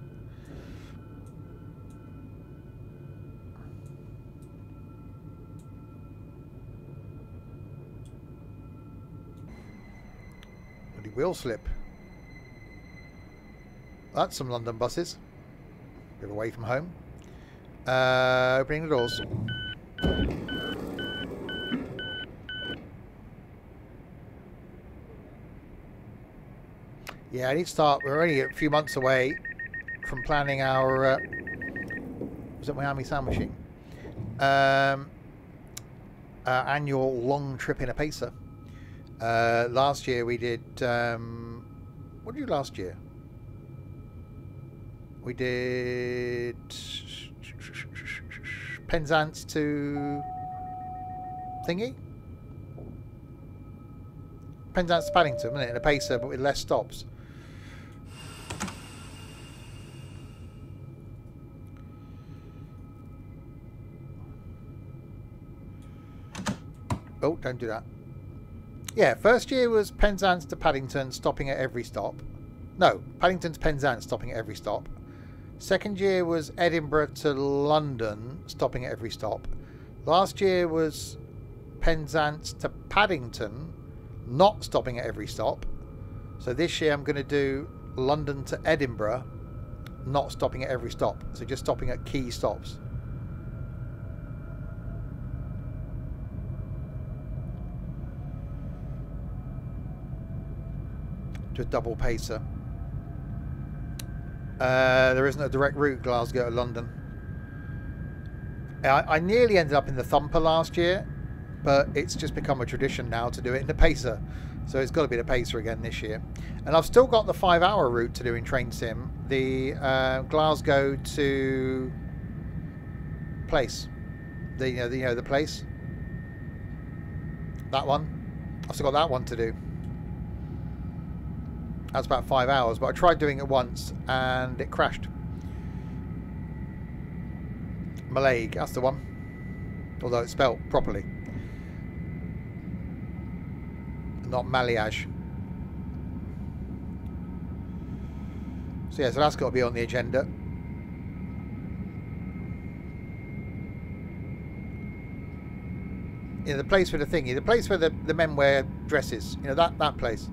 Wheel slip. That's some London buses. A bit away from home. Uh, opening the doors. Yeah, I need to start. We're only a few months away from planning our. Uh, was it Miami Sound Machine? Um, uh, annual long trip in a pacer. Uh, last year we did, um, what did we do last year? We did Penzance to thingy? Penzance to Paddington, wasn't it? In a pacer, but with less stops. Oh, don't do that. Yeah, first year was Penzance to Paddington, stopping at every stop. No, Paddington to Penzance, stopping at every stop. Second year was Edinburgh to London, stopping at every stop. Last year was Penzance to Paddington, not stopping at every stop. So this year I'm going to do London to Edinburgh, not stopping at every stop. So just stopping at key stops. A double pacer. Uh, there isn't a direct route Glasgow to London. I, I nearly ended up in the Thumper last year, but it's just become a tradition now to do it in the pacer, so it's got to be the pacer again this year. And I've still got the five hour route to do in Train Sim, the uh, Glasgow to place, the you know, the you know the place, that one. I've still got that one to do. That's about five hours, but I tried doing it once and it crashed. Malague, that's the one. Although it's spelt properly. Not Maliage. So yeah, so that's got to be on the agenda. you know, the place for the thingy, the place where the, the men wear dresses, you know, that, that place.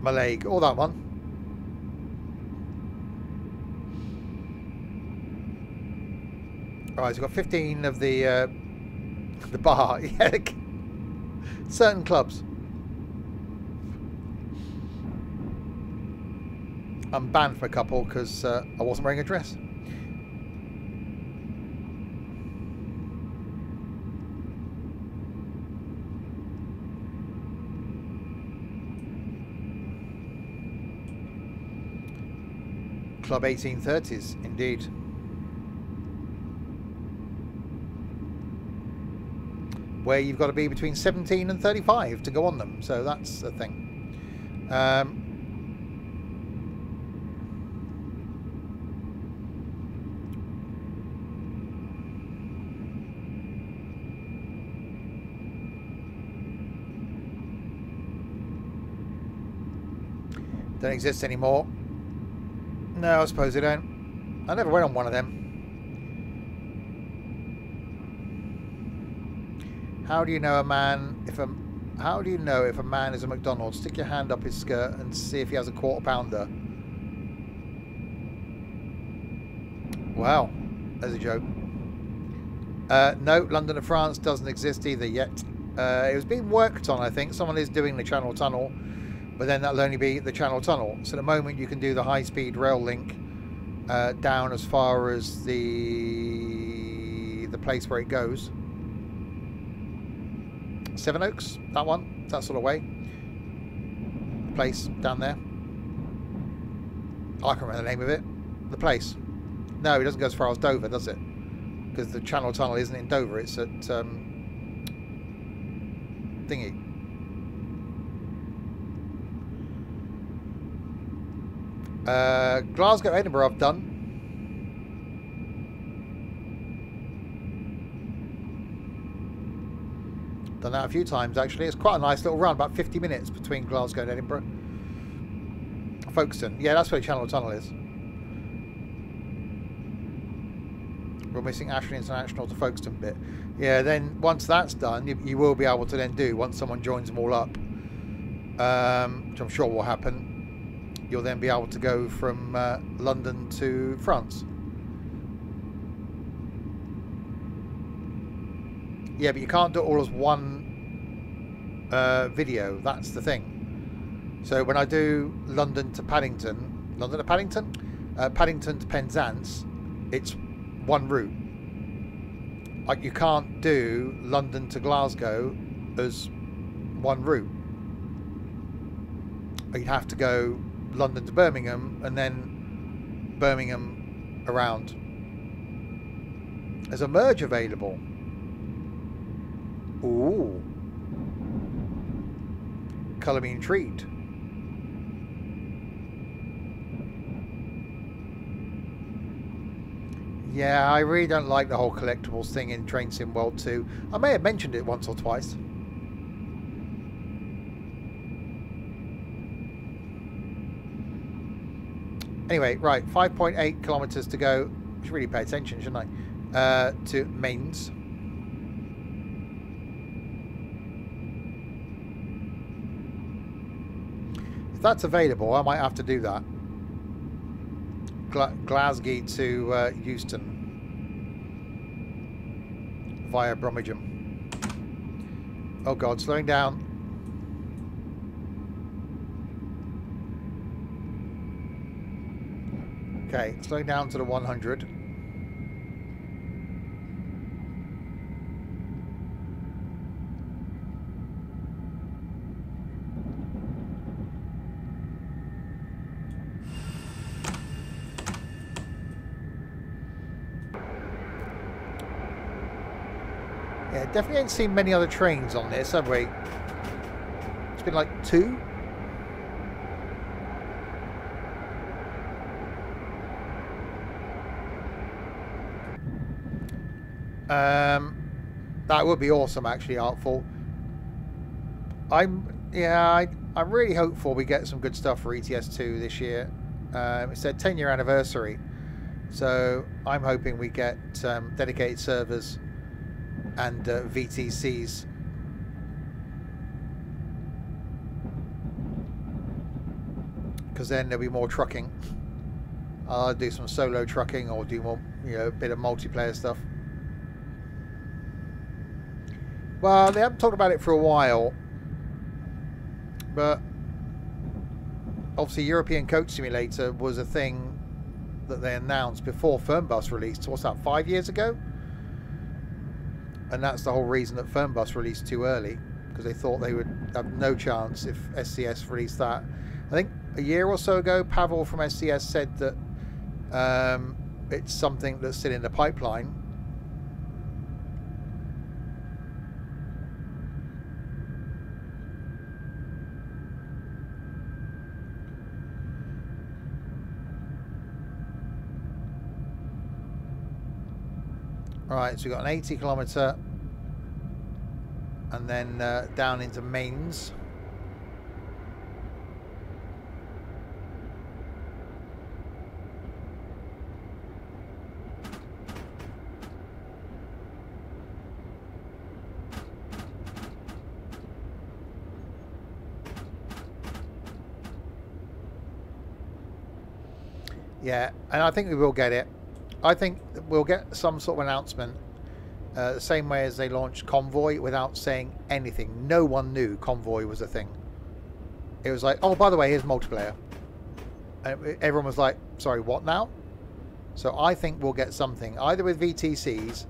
My leg, or that one. Alright, so we've got fifteen of the uh, the bar. Certain clubs. I'm banned for a couple because uh, I wasn't wearing a dress. Club eighteen thirties, indeed. Where you've got to be between seventeen and thirty-five to go on them, so that's the thing. Um, don't exist anymore. No, I suppose they don't. I never went on one of them. How do you know a man if a how do you know if a man is a McDonald's? Stick your hand up his skirt and see if he has a quarter pounder. Wow, that's a joke. Uh, no, London to France doesn't exist either yet. Uh, it was being worked on, I think. Someone is doing the Channel Tunnel, but then that'll only be the Channel Tunnel. So at the moment you can do the high-speed rail link uh, down as far as the the place where it goes. Seven Oaks, that one, that sort of way. Place down there. I can't remember the name of it. The place. No, it doesn't go as far as Dover, does it? Because the Channel Tunnel isn't in Dover, it's at um, thingy. Uh, Glasgow, Edinburgh, I've done. Done that a few times actually. It's quite a nice little run, about fifty minutes between Glasgow and Edinburgh. Folkestone, yeah, that's where the Channel Tunnel is. We're missing Ashton International to Folkestone bit. Yeah, then once that's done, you, you will be able to then do, once someone joins them all up, um, which I'm sure will happen, you'll then be able to go from uh, London to France. Yeah, but you can't do it all as one uh, video. That's the thing. So when I do London to Paddington, London to Paddington, uh, Paddington to Penzance, it's one route. Like you can't do London to Glasgow as one route. You'd have to go London to Birmingham and then Birmingham around. There's a merge available. Ooh. Colour me intrigued. Yeah, I really don't like the whole collectibles thing in Train Sim World two. I may have mentioned it once or twice. Anyway, right, five point eight kilometres to go. I should really pay attention, shouldn't I? Uh, to Mainz. If that's available, I might have to do that. Gla Glasgow to uh, Euston via Brommingham. Oh God, slowing down. Okay, slowing down to the one hundred. Definitely ain't seen many other trains on this, have we? It's been like two. Um, That would be awesome, actually, Artful. I'm, yeah, I, I'm really hopeful we get some good stuff for E T S two this year. Um, it's their ten-year anniversary, so I'm hoping we get um, dedicated servers and uh, V T Cs. Because then there'll be more trucking. I'll do some solo trucking or do more, you know, a bit of multiplayer stuff. Well, they haven't talked about it for a while, but obviously European Coach Simulator was a thing that they announced before Fernbus released. What's that, five years ago? And that's the whole reason that Fernbus released too early, because they thought they would have no chance if S C S released that. I think a year or so ago, Pavel from S C S said that um, it's something that's still in the pipeline. Right, so we've got an eighty kilometre and then uh, down into Mainz. Yeah, and I think we will get it. I think we'll get some sort of announcement, uh, the same way as they launched Convoy without saying anything. No one knew Convoy was a thing. It was like, oh, by the way, here's multiplayer. And everyone was like, sorry, what now? So I think we'll get something, either with V T Cs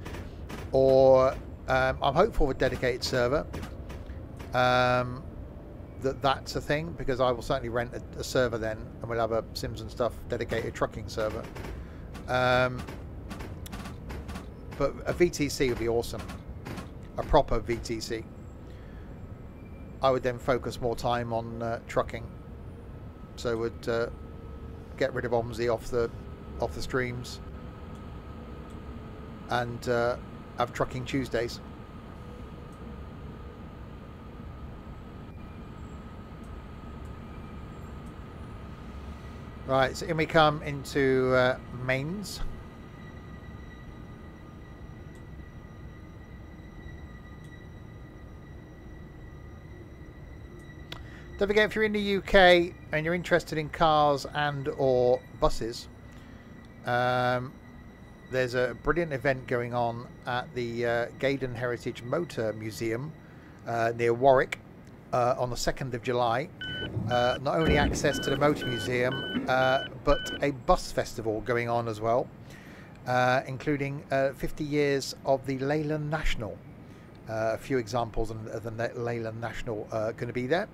or um, I'm hopeful with dedicated server, um, that that's a thing, because I will certainly rent a, a server then, and we'll have a Sims and Stuff dedicated trucking server. Um, but a V T C would be awesome, a proper V T C. I would then focus more time on uh, trucking, so would uh, get rid of O M S I off the off the streams and uh, have Trucking Tuesdays. Right, so in we come into uh, Mainz. Don't forget, if you're in the U K and you're interested in cars and or buses, um, there's a brilliant event going on at the uh, Gaydon Heritage Motor Museum uh, near Warwick. Uh, on the second of July, uh, not only access to the Motor Museum, uh, but a bus festival going on as well, uh, including uh, fifty years of the Leyland National. Uh, a few examples of the Leyland National are going to be there,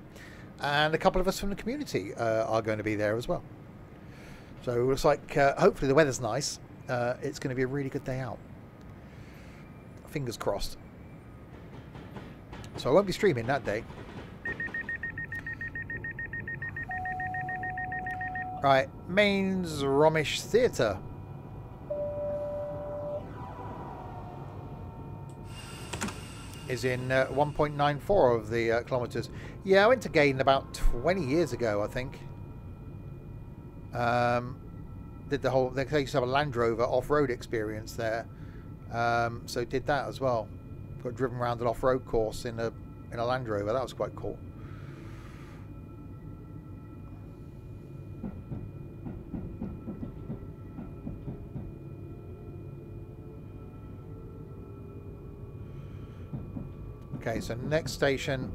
and a couple of us from the community uh, are going to be there as well. So it looks like uh, hopefully the weather's nice. Uh, it's going to be a really good day out. Fingers crossed. So I won't be streaming that day. Right, Mainz Romish Theatre. Is in uh, one point nine four of the uh, kilometres. Yeah, I went to Gaydon about twenty years ago, I think. Um, did the whole, they used to have a Land Rover off-road experience there. Um, so did that as well. Got driven around an off-road course in a, in a Land Rover. That was quite cool. Okay, so next station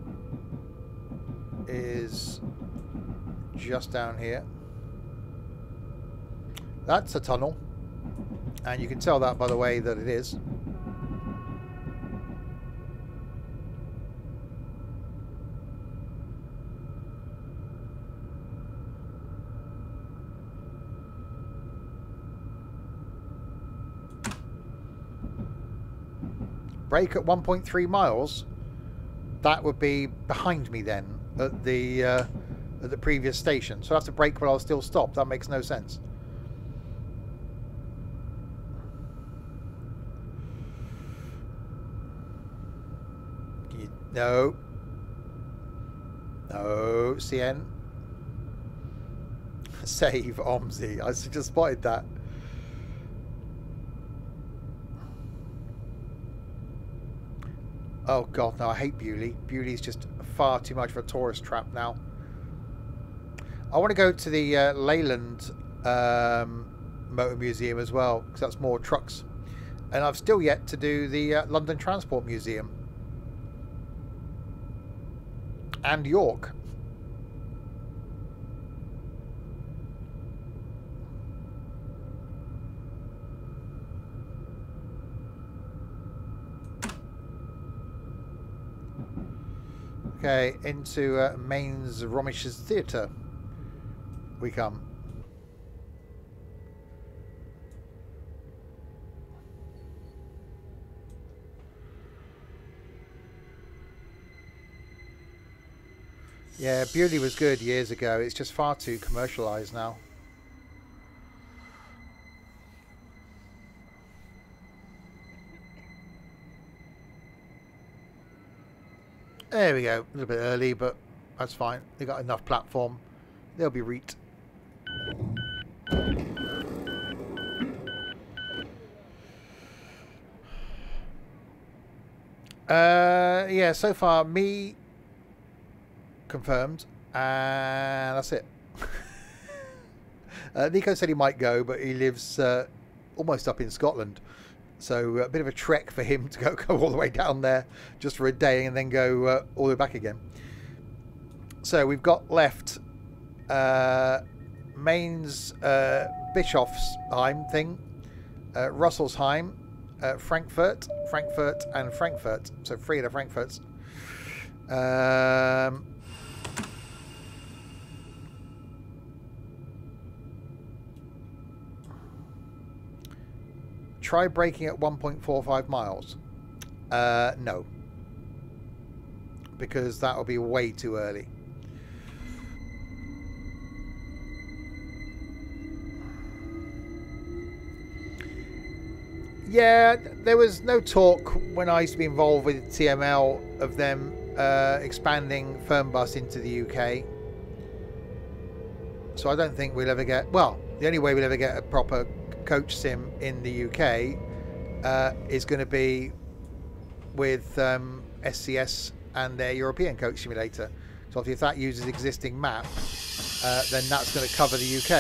is just down here. That's a tunnel, and you can tell that by the way that it is. Brake at one point three miles. That would be behind me then at the uh, at the previous station. So I have to brake while I was still stopped. That makes no sense. No. No, C N. Save O M S I. I just spotted that. Oh god, no, I hate Bewley. Bewley's just far too much of a tourist trap now. I want to go to the uh, Leyland um, Motor Museum as well, because that's more trucks. And I've still yet to do the uh, London Transport Museum. And York. Okay, into uh, Mainz Romishes Theatre we come. Yeah, Bewley was good years ago. It's just far too commercialised now. There we go. A little bit early, but that's fine. They got enough platform. They'll be reet. Uh, yeah, so far, me confirmed, and that's it. uh, Nico said he might go, but he lives uh, almost up in Scotland. So a bit of a trek for him to go, go all the way down there just for a day and then go uh, all the way back again. So we've got left uh, Mainz, uh, Bischofsheim thing, uh, Rüsselsheim, uh, Frankfurt, Frankfurt and Frankfurt. So three of the Frankfurts. Um, Try braking at one point four five miles. Uh, no. Because that will be way too early. Yeah, there was no talk when I used to be involved with T M L of them uh, expanding Fernbus into the U K. So I don't think we'll ever get... Well, the only way we'll ever get a proper... coach sim in the U K uh, is going to be with um, S C S and their European coach simulator. So if that uses existing map, uh, then that's going to cover the U K.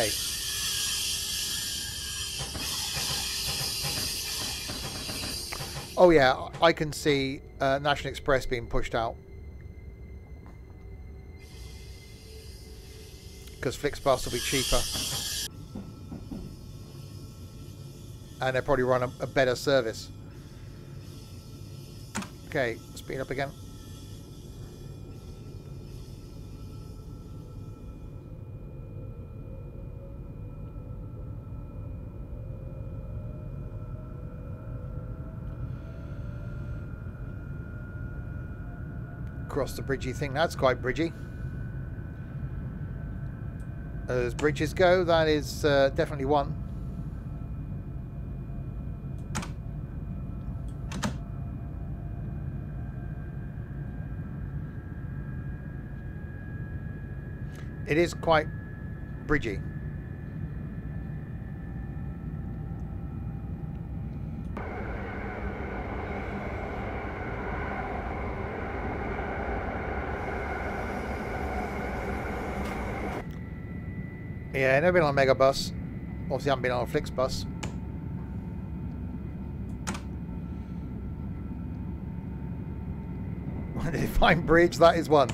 Oh yeah, I can see uh, National Express being pushed out because FlixBus will be cheaper. And they probably run a, a better service. Okay, speed up again. Cross the bridgey thing. That's quite bridgey. As bridges go, that is uh, definitely one. It is quite bridgy. Yeah, I've never been on a mega bus. Obviously, I haven't been on a Flix bus. When they find bridge, that is one.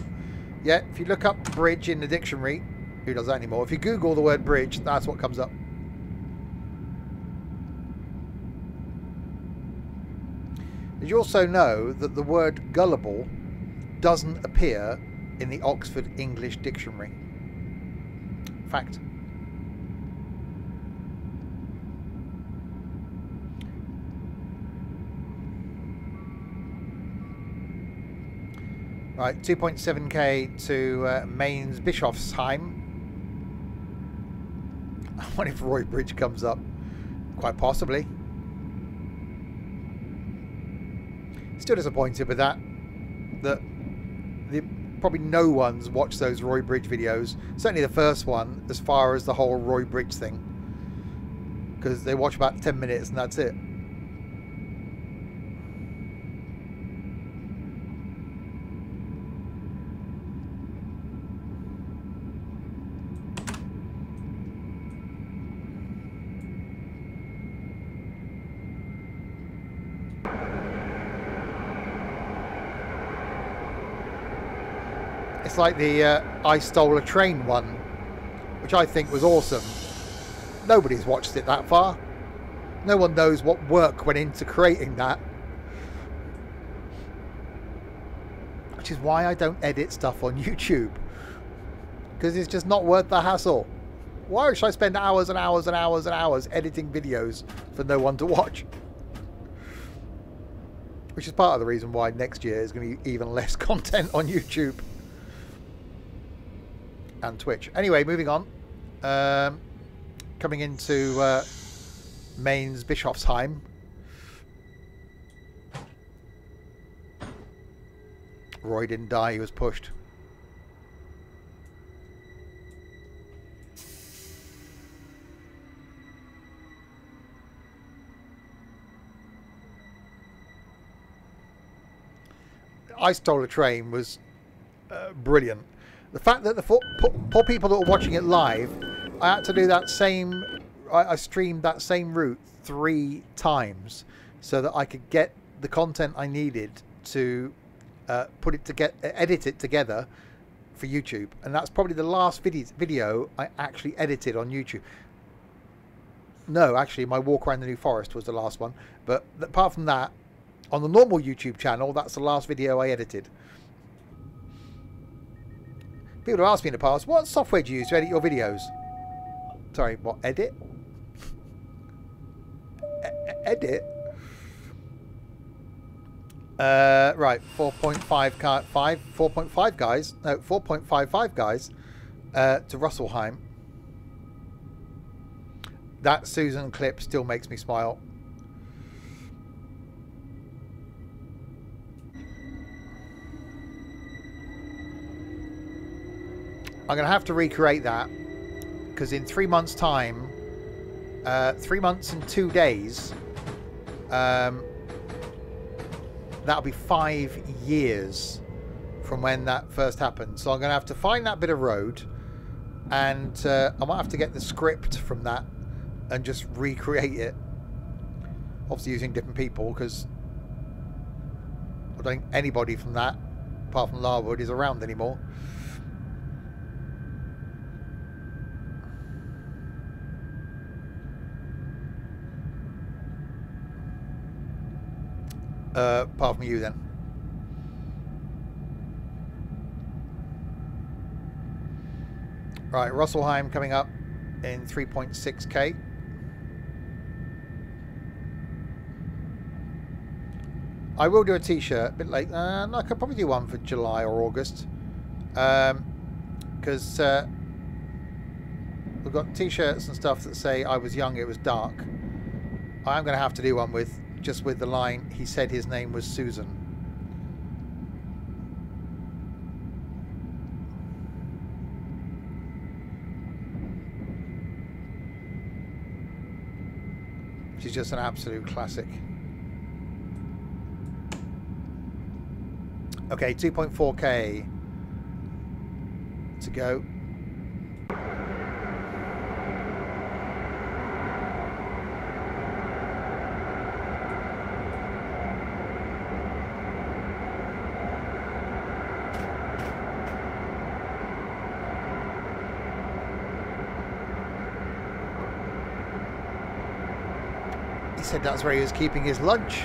Yeah, if you look up bridge in the dictionary, who does that anymore? If you Google the word bridge, that's what comes up. Did you also know that the word gullible doesn't appear in the Oxford English Dictionary? Fact. Right, two point seven K to uh, Mainz Bischofsheim. I wonder if Roy Bridge comes up. Quite possibly. Still disappointed with that. That the, probably no one's watched those Roy Bridge videos, certainly the first one, as far as the whole Roy Bridge thing, because they watch about ten minutes and that's it. It's like the uh, I Stole a Train one, which I think was awesome. Nobody's watched it that far. No one knows what work went into creating that. Which is why I don't edit stuff on YouTube. Because it's just not worth the hassle. Why should I spend hours and hours and hours and hours editing videos for no one to watch? Which is part of the reason why next year is going to be even less content on YouTube. And Twitch. Anyway, moving on. Um, coming into uh, Mainz, Bischofsheim. Roy didn't die, he was pushed. I Stole a Train was uh, brilliant. The fact that the four, poor people that were watching it live, I had to do that same, I streamed that same route three times so that I could get the content I needed to uh, put it to get, edit it together for YouTube. And that's probably the last video, video I actually edited on YouTube. No, actually, my walk around the New Forest was the last one. But apart from that, on the normal YouTube channel, that's the last video I edited. People have asked me in the past, what software do you use to edit your videos? Sorry, what, edit? E edit? Uh, right, four point five guys, no, four point five five guys uh, to Rüsselsheim. That Susan clip still makes me smile. I'm going to have to recreate that because in three months' time, uh, three months and two days, um, that'll be five years from when that first happened. So I'm going to have to find that bit of road and uh, I might have to get the script from that and just recreate it. Obviously using different people because I don't think anybody from that, apart from Larwood, is around anymore. Uh, apart from you then. Right, Rüsselsheim coming up in three point six K. I will do a t-shirt a bit late, and I could probably do one for July or August. Um, because uh, we've got t-shirts and stuff that say I was young, it was dark. I am going to have to do one with just with the line, he said his name was Susan. She's just an absolute classic. Okay, two point four K to go. Said that's where he was keeping his lunch.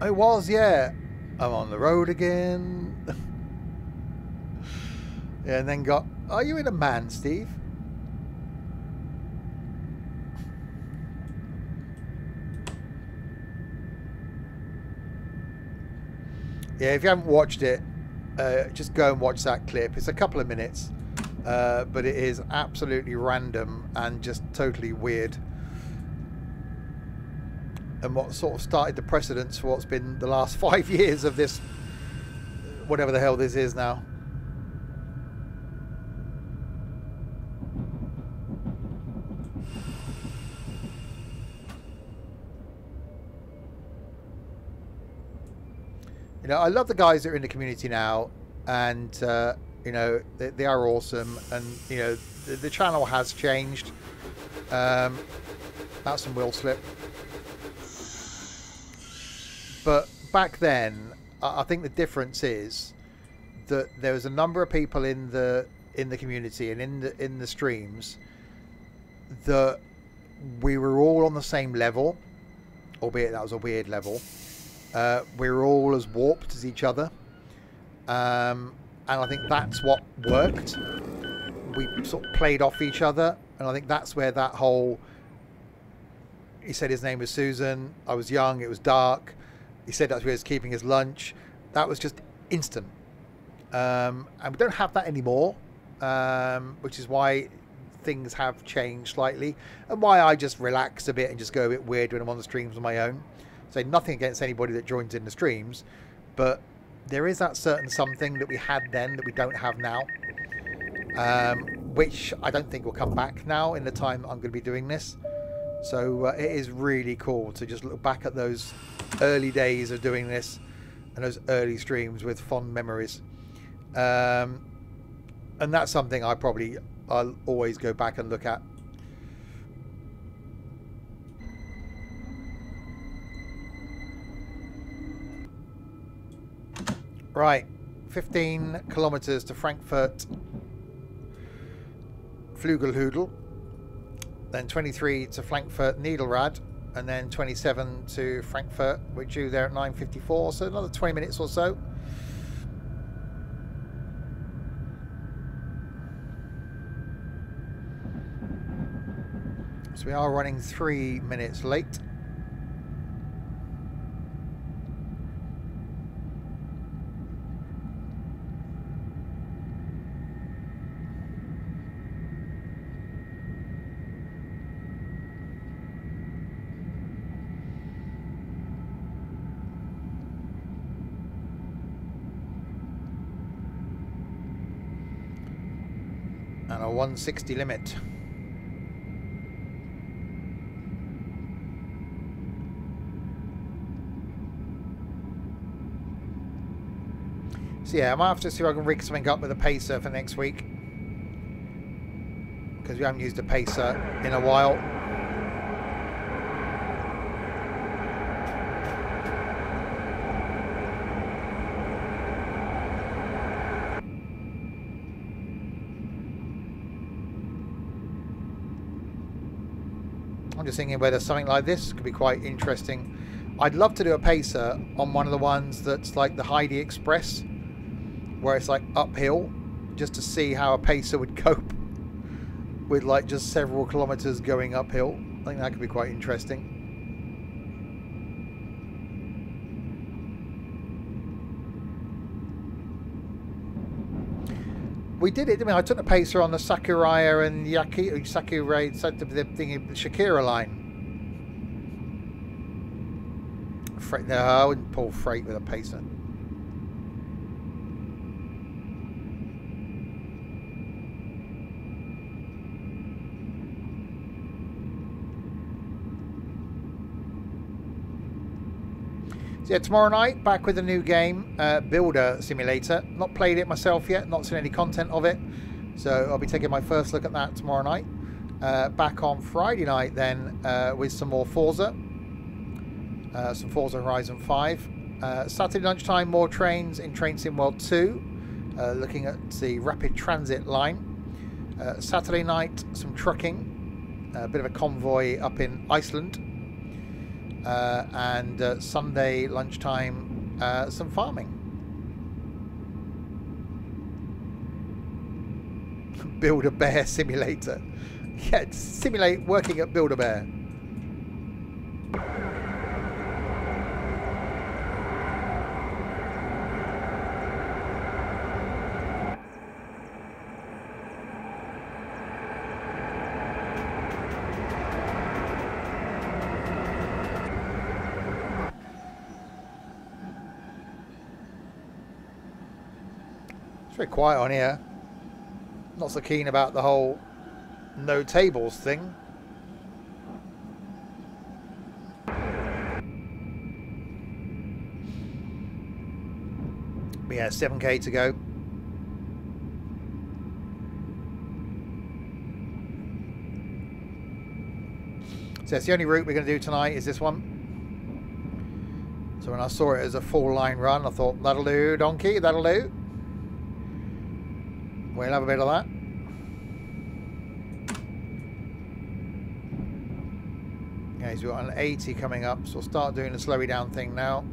It was, yeah. I'm on the road again. Yeah, and then got, are you in a man, Steve? Yeah, if you haven't watched it, uh, just go and watch that clip. It's a couple of minutes. Uh, but it is absolutely random and just totally weird. and what sort of started the precedence for what's been the last five years of this, whatever the hell this is now. You know, I love the guys that are in the community now, and uh, you know, they, they are awesome, and you know, the, the channel has changed. Um, that's some wheel slip. But back then, I, I think the difference is that there was a number of people in the in the community and in the in the streams that we were all on the same level, albeit that was a weird level. Uh, we were all as warped as each other, um, and I think that's what worked. We sort of played off each other, and I think that's where that whole, he said his name was Susan, I was young, it was dark, he said that's where he was keeping his lunch, that was just instant. Um, and we don't have that anymore, um, which is why things have changed slightly, and why I just relax a bit and just go a bit weird when I'm on the streams on my own. Say nothing against anybody that joins in the streams, but there is that certain something that we had then that we don't have now, um, which I don't think will come back now in the time that I'm going to be doing this. So uh, it is really cool to just look back at those early days of doing this and those early streams with fond memories, um, and that's something I probably I'll always go back and look at. Right, fifteen kilometres to Frankfurt, Flugelhudel, then twenty-three to Frankfurt Niederrad, and then twenty-seven to Frankfurt. We're due there at nine fifty-four, so another twenty minutes or so. So we are running three minutes late. one sixty limit. So yeah, I might have to see if I can rig something up with a pacer for next week, because we haven't used a pacer in a while. Just thinking whether something like this could be quite interesting. I'd love to do a pacer on one of the ones that's like the Heidi Express, where it's like uphill, just to see how a pacer would cope with like just several kilometers going uphill. I think that could be quite interesting. We did it. I mean, I took the pacer on the Sakuraya and Yaki, Sakurai, the thing, the Shakira line. Freight, no, I wouldn't pull freight with a pacer. So yeah, tomorrow night, back with a new game, uh, Builder Simulator. Not played it myself yet, not seen any content of it. So I'll be taking my first look at that tomorrow night. Uh, back on Friday night then uh, with some more Forza. Uh, some Forza Horizon five. Uh, Saturday lunchtime, more trains in Train Sim World two. Uh, looking at the rapid transit line. Uh, Saturday night, some trucking. A bit of a convoy up in Iceland. Uh, and uh, Sunday lunchtime, uh, some farming. Build a Bear Simulator. Yeah, simulate working at Build a Bear. It's very quiet on here. Not so keen about the whole no tables thing. But yeah, seven K to go. So it's the only route we're going to do tonight is this one. So when I saw it as a full line run, I thought, that'll do, donkey, that'll do. We'll have a bit of that. Okay, so we've got an eighty coming up, so we'll start doing the slowy down thing now.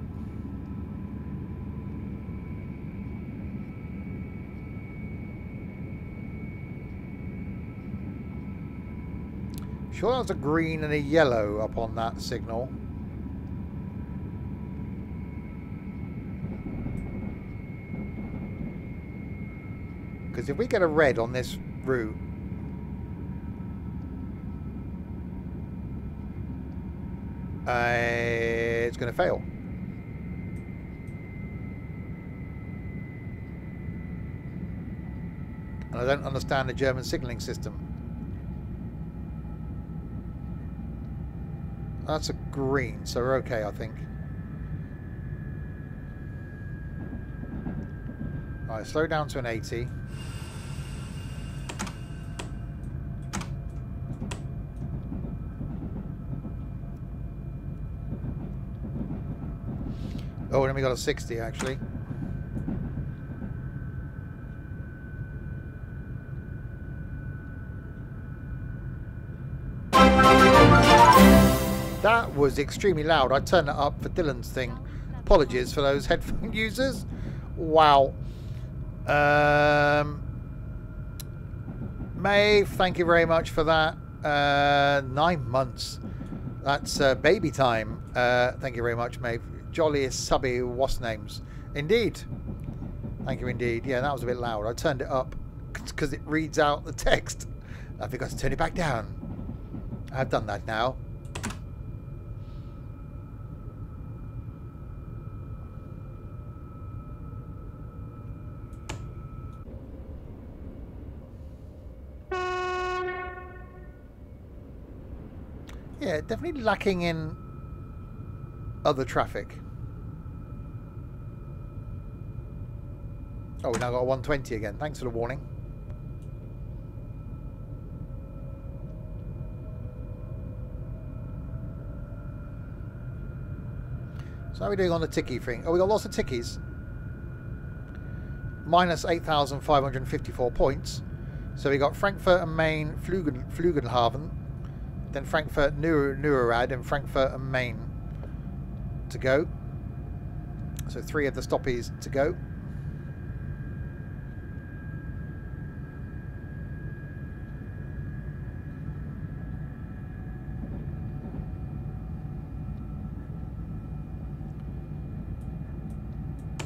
Sure, that's a green and a yellow up on that signal. Because if we get a red on this route, uh, it's going to fail. And I don't understand the German signalling system. That's a green, so we're okay, I think. Alright, slow down to an eighty. Oh, and then we got a sixty, actually. That was extremely loud. I turned it up for Dylan's thing. Apologies for those headphone users. Wow. Um, Maeve, thank you very much for that. Uh, nine months. That's uh, baby time. Uh, thank you very much, Maeve. Jolliest subby was names. Indeed. Thank you indeed. Yeah, that was a bit loud. I turned it up because it reads out the text. I forgot to turn it back down. I've done that now. Yeah, definitely lacking in other traffic. Oh, we've now got a one twenty again. Thanks for the warning. So how are we doing on the ticky thing? Oh, we got lots of tickies. Minus eight thousand five hundred fifty-four points. So we got Frankfurt and Main, Flugen, Flugenhaven. Then Frankfurt, Nuremberg, and Frankfurt and Main to go. So three of the stoppies to go.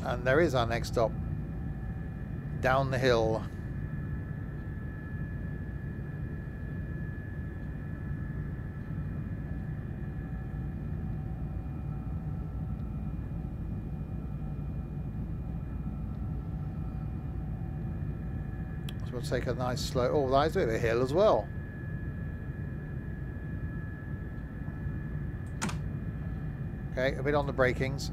And there is our next stop. Down the hill. We'll take a nice slow... Oh, that is a bit of a hill as well. Okay, a bit on the brakings.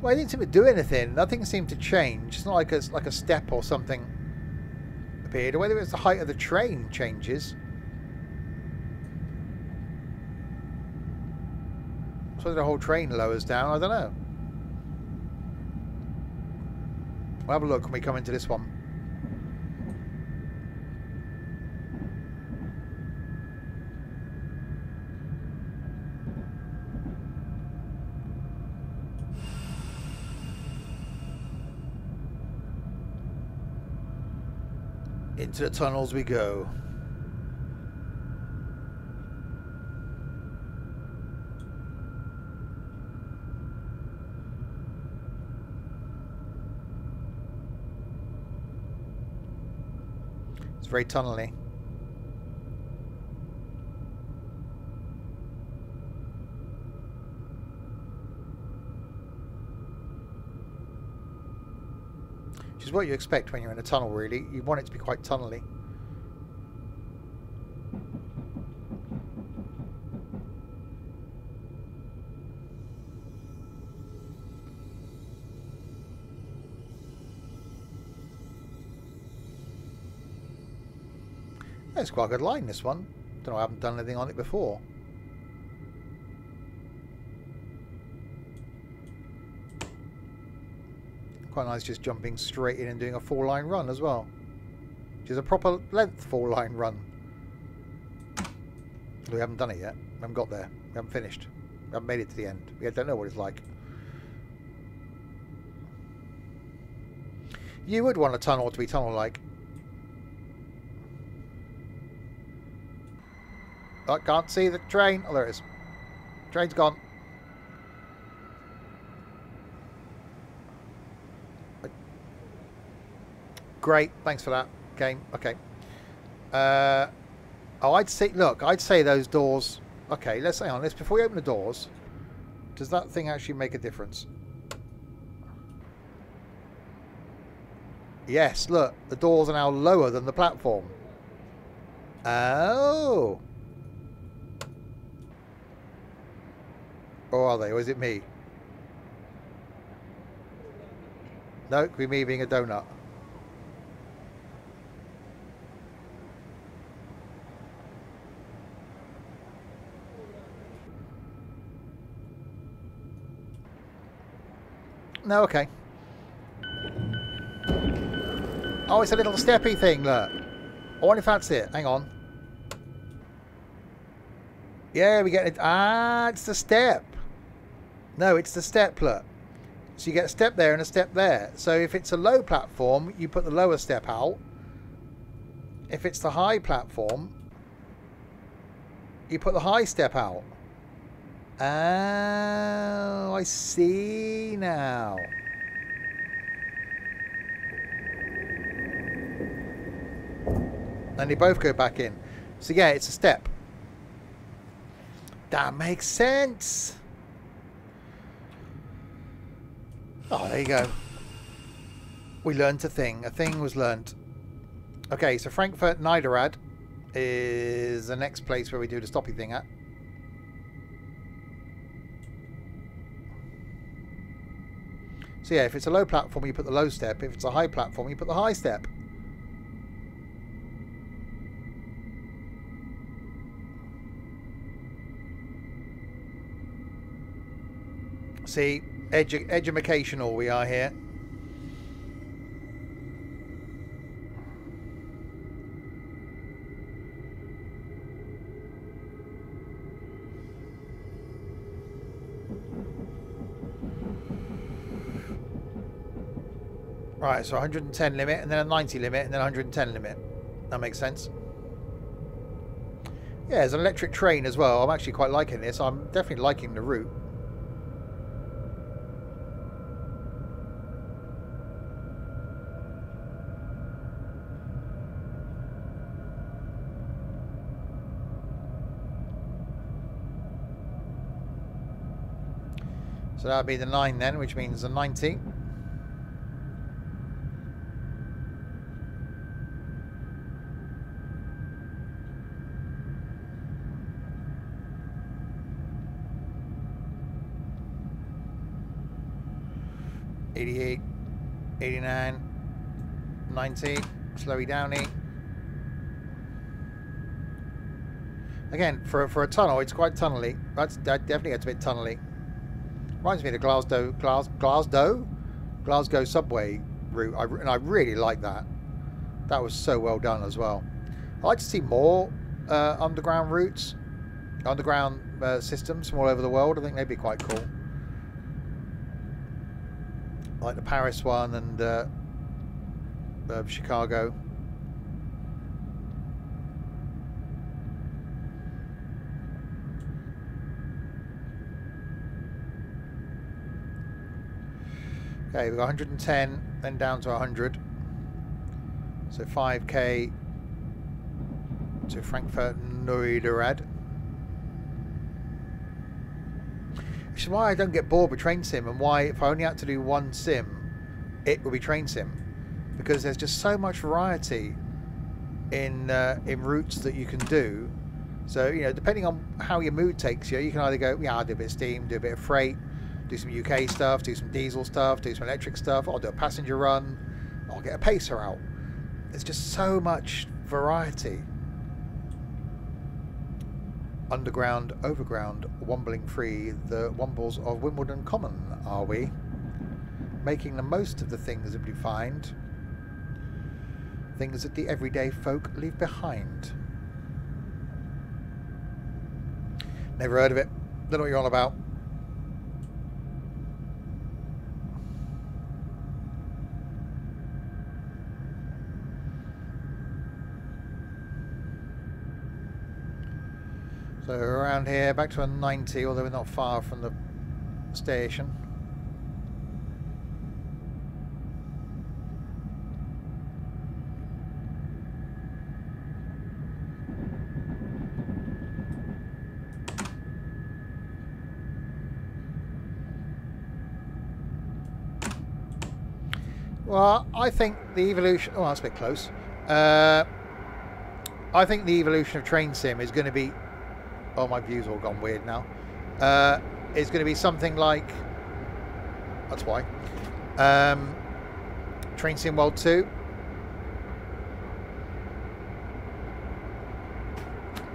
Well, it didn't seem to do anything. Nothing seemed to change. It's not like a, like a step or something appeared. Or whether it's the height of the train changes. So the whole train lowers down. I don't know. We'll have a look when we come into this one. Into the tunnels we go. Very tunnelly. Which is what you expect when you're in a tunnel, really. You want it to be quite tunnely. That's quite a good line, this one. Don't know, I haven't done anything on it before. Quite nice just jumping straight in and doing a four-line run as well. Which is a proper length four-line run. We haven't done it yet. We haven't got there. We haven't finished. We haven't made it to the end. We don't know what it's like. You would want a tunnel to be tunnel-like. I can't see the train. Oh, there it is. Train's gone. Great, thanks for that game. Okay. Uh, oh, I'd say. Look, I'd say those doors. Okay, let's hang on. Let's before we open the doors. Does that thing actually make a difference? Yes. Look, the doors are now lower than the platform. Oh. Or are they? Or is it me? No, it could be me being a donut. No, okay. Oh, it's a little steppy thing, look. I wonder if that's it. Hang on. Yeah, we get it. Ah, it's the step. No, it's the step, look. So you get a step there and a step there. So if it's a low platform, you put the lower step out. If it's the high platform, you put the high step out. Oh, I see now. And they both go back in. So yeah, it's a step. That makes sense. Oh, there you go. We learnt a thing. A thing was learnt. Okay, so Frankfurt Niederrad is the next place where we do the stoppy thing at. So yeah, if it's a low platform, you put the low step. If it's a high platform, you put the high step. See, edu edumacational we are here. Right, so one hundred ten limit, and then a ninety limit, and then one hundred ten limit. That makes sense. Yeah, there's an electric train as well. I'm actually quite liking this. I'm definitely liking the route. So that would be the nine then, which means the ninety. eighty-eight, eighty-nine, ninety, slowy downy. Again, for, for a tunnel, it's quite tunnely. That's, that definitely gets a bit tunnely. Reminds me of the Glasgow, Glas, Glasgow? Glasgow subway route, I, and I really like that. That was so well done as well. I'd like to see more uh, underground routes, underground uh, systems from all over the world. I think they'd be quite cool. Like the Paris one and uh, uh, Chicago. Okay, we've got one hundred ten, then down to one hundred. So five K to Frankfurt Niederrad. Which is why I don't get bored with Train Sim, and why if I only had to do one sim, it would be Train Sim. because there's just so much variety in uh, in routes that you can do. So, you know, depending on how your mood takes you, you can either go, yeah, I'll do a bit of steam, do a bit of freight, do some U K stuff, do some diesel stuff, do some electric stuff, I'll do a passenger run, I'll get a pacer out. There's just so much variety. Underground, overground, wombling free, the wombles of Wimbledon Common, are we? Making the most of the things that we find. Things that the everyday folk leave behind. Never heard of it. Don't know what you're on about. So around here, back to a ninety, although we're not far from the station. Well, I think the evolution... Oh, that's a bit close. Uh, I think the evolution of Train Sim is going to be... Oh, my view's all gone weird now. Uh, it's going to be something like... That's why. Um, Train Sim World two.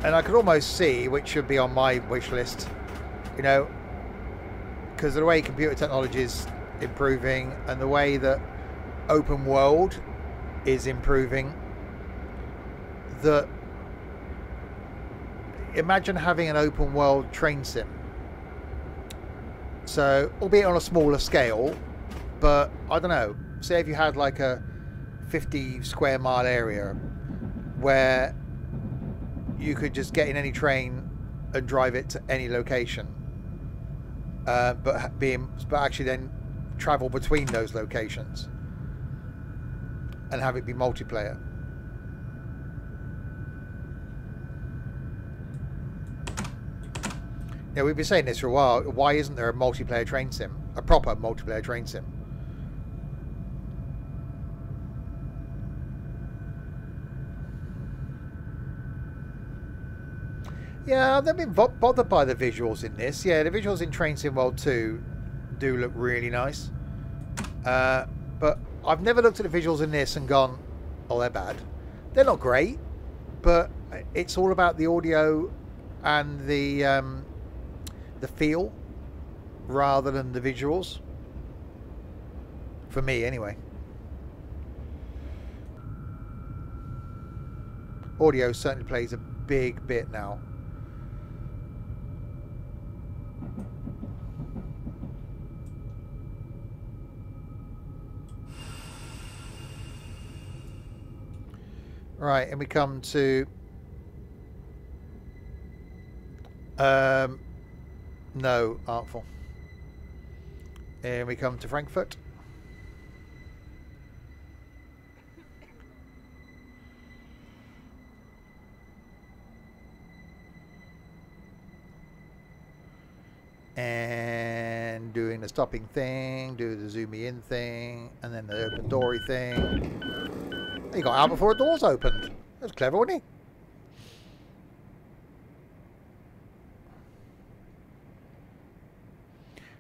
And I could almost see which should be on my wish list. You know, because the way computer technology is improving and the way that open world is improving, that... Imagine having an open world train sim. So, albeit on a smaller scale, but I don't know, say if you had like a fifty square mile area where you could just get in any train and drive it to any location, uh, but being but actually then travel between those locations and have it be multiplayer. Yeah, we've been saying this for a while. Why isn't there a multiplayer train sim? A proper multiplayer train sim. Yeah, I've been bothered by the visuals in this. Yeah, the visuals in Train Sim World two do look really nice. Uh, but I've never looked at the visuals in this and gone, oh, they're bad. They're not great, but it's all about the audio and the... Um, the feel rather than the visuals, for me anyway. Audio certainly plays a big bit now. Right, and we come to um No, Artful. And we come to Frankfurt. And doing the stopping thing, do the zoomy in thing, and then the open doory thing. He got out before the doors opened. That's clever, wasn't he?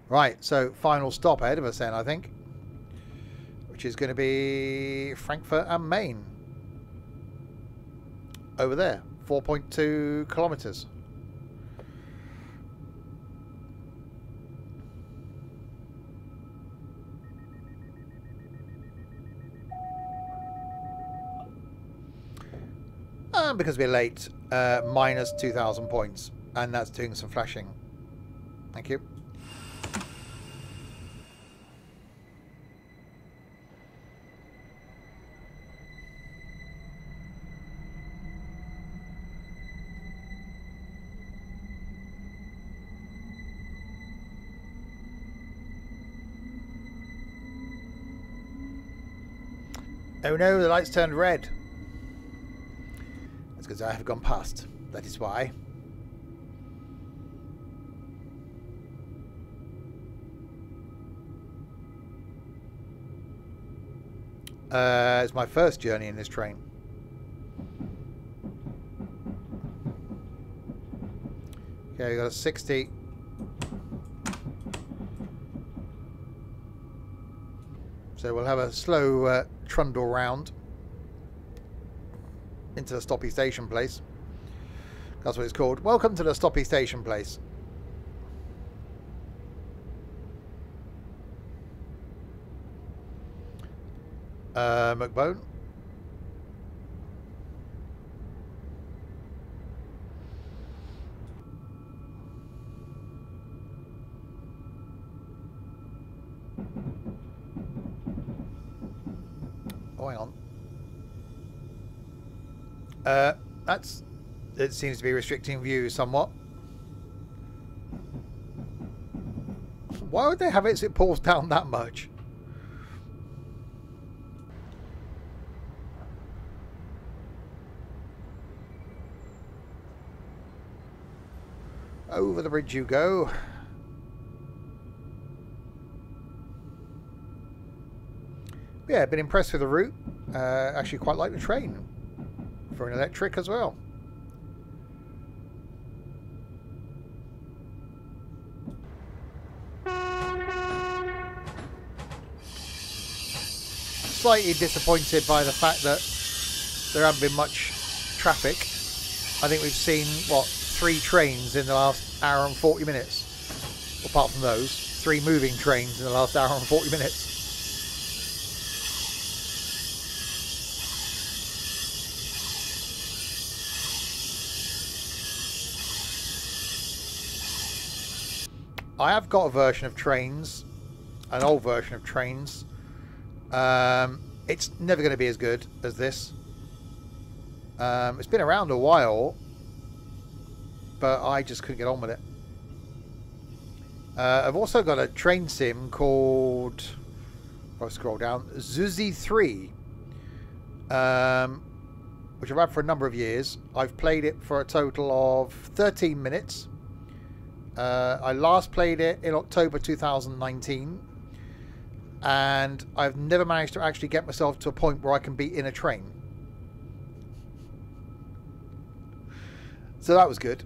Right, so final stop ahead of us then, I think. Which is going to be Frankfurt am Main. Over there, four point two kilometres. And because we're late, uh, minus two thousand points. And that's doing some flashing. Thank you. Oh no, the lights turned red. That's because I have gone past. That is why. Uh, it's my first journey in this train. Okay, we got a sixty. So we'll have a slow uh, trundle round into the Stoppy Station place. That's what it's called. Welcome to the Stoppy Station place. Uh, McBone. Oh, hang on. Uh, that's... It seems to be restricting view somewhat. Why would they have it so it pulls down that much? Over the bridge you go. Yeah, I've been impressed with the route. Uh, actually quite like the train. For an electric as well. Slightly disappointed by the fact that there hasn't been much traffic. I think we've seen, what, three trains in the last hour and forty minutes. Apart from those, three moving trains in the last hour and forty minutes. I have got a version of trains, an old version of trains. Um, it's never going to be as good as this. Um, it's been around a while, but I just couldn't get on with it. Uh, I've also got a train sim called, I'll scroll down, Zuzi three, um, which I've had for a number of years. I've played it for a total of thirteen minutes. Uh, I last played it in October two thousand nineteen, and I've never managed to actually get myself to a point where I can be in a train. So that was good.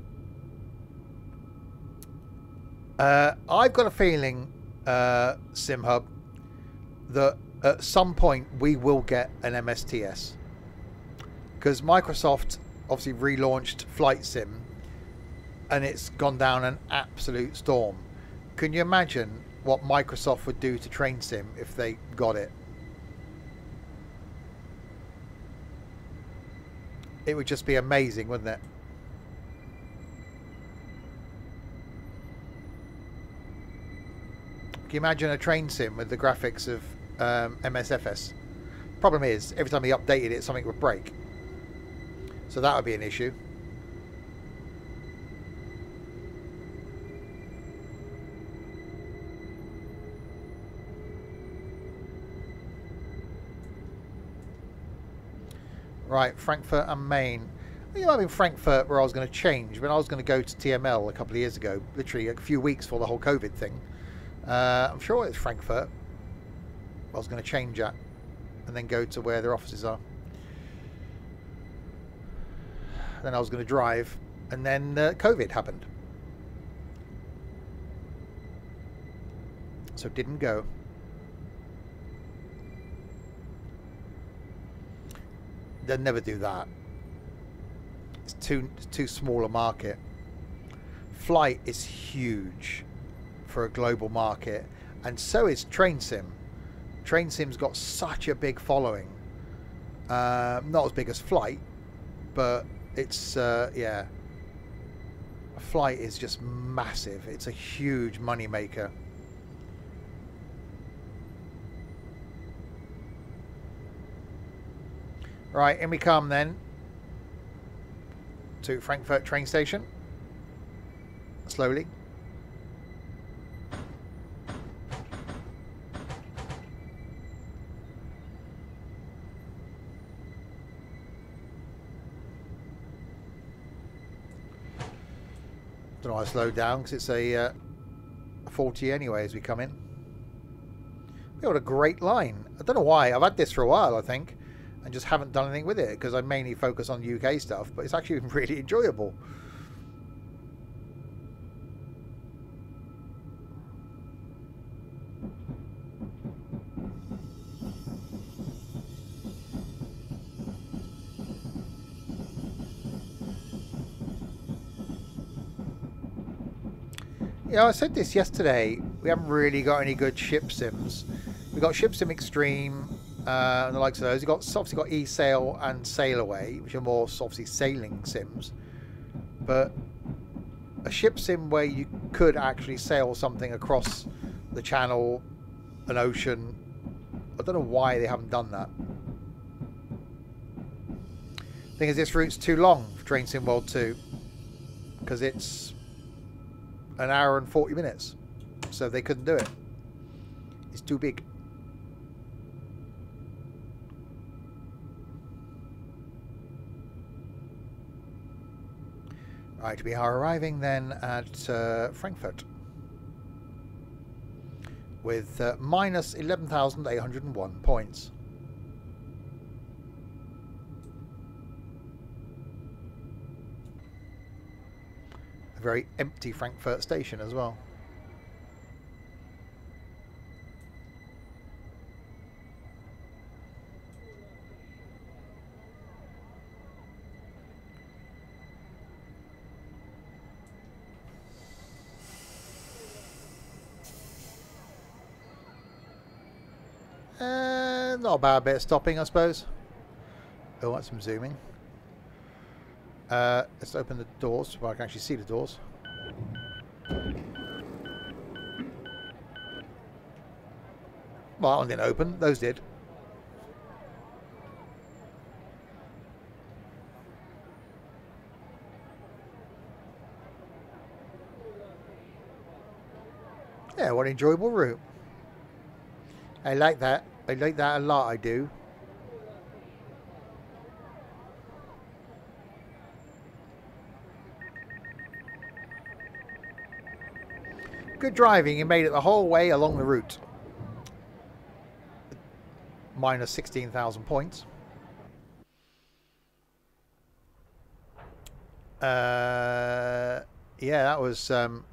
Uh, I've got a feeling, uh, SimHub, that at some point we will get an M S T S. Because Microsoft obviously relaunched Flight Sim, and it's gone down an absolute storm. Can you imagine what Microsoft would do to Train Sim if they got it? It would just be amazing, wouldn't it? Can you imagine a train sim with the graphics of um, M S F S? Problem is, every time he updated it, something would break. So that would be an issue. Right, Frankfurt and Main. I think it might have been Frankfurt where I was going to change. When I was going to go to T M L a couple of years ago, literally a few weeks before the whole COVID thing. Uh, I'm sure it's Frankfurt. I was going to change that and then go to where their offices are. Then I was going to drive, and then uh, COVID happened. So it didn't go. They'll never do that. It's too, too small a market. Flight is huge for a global market, and so is Train Sim. Train Sim's got such a big following, uh, not as big as Flight, but it's uh, yeah, Flight is just massive. It's a huge money maker. Right, in we come then to Frankfurt train station, slowly. Don't know why I slowed down, because it's a uh, forty anyway as we come in. What a great line. I don't know why. I've had this for a while, I think, and just haven't done anything with it because I mainly focus on U K stuff, but it's actually really enjoyable. Yeah, I said this yesterday. We haven't really got any good ship sims. We've got Ship Sim Extreme uh, and the likes of those. We've got, obviously got E-Sail and Sail Away, which are more obviously sailing sims. But a ship sim where you could actually sail something across the channel, an ocean. I don't know why they haven't done that. The thing is, this route's too long for Train Sim World two because it's an hour and forty minutes, so they couldn't do it. It's too big. Right, we are arriving then at uh, Frankfurt with uh, minus eleven thousand eight hundred one points. A very empty Frankfurt station as well. Uh, not a bad bit of stopping, I suppose. Oh, that's some zooming. Uh, let's open the doors so I can actually see the doors. Well, that one didn't open. Those did. Yeah, what an enjoyable route. I like that. I like that a lot, I do. Good driving, you made it the whole way along the route. Minus sixteen thousand points. Uh, yeah, that was um,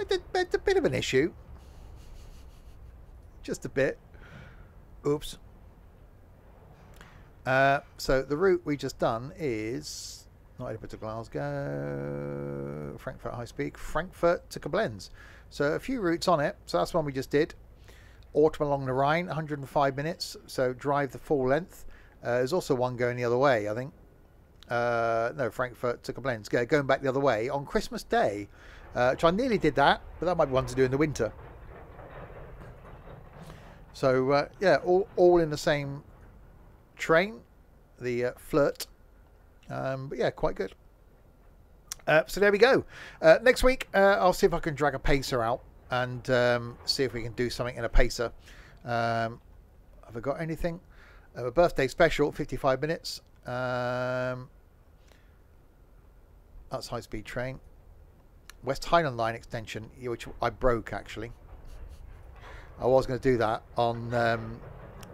a, a, a bit of an issue. Just a bit. Oops. Uh, so the route we just done is not Edinburgh to Glasgow, Frankfurt High Speed, Frankfurt to Koblenz. So a few routes on it. So that's one we just did. Autumn along the Rhine, one hundred and five minutes. So drive the full length. Uh, there's also one going the other way, I think. Uh, no, Frankfurt to Koblenz. Go, going back the other way on Christmas Day. Uh, which I nearly did that, but that might be one to do in the winter. So, uh, yeah, all, all in the same train. The uh, Flirt. Um, but yeah, quite good. Uh, so there we go. Uh, next week, uh, I'll see if I can drag a pacer out and um, see if we can do something in a pacer. Um, have I got anything? Uh, a birthday special, fifty-five minutes. Um, that's high-speed train. West Highland Line extension, which I broke, actually. I was going to do that on um,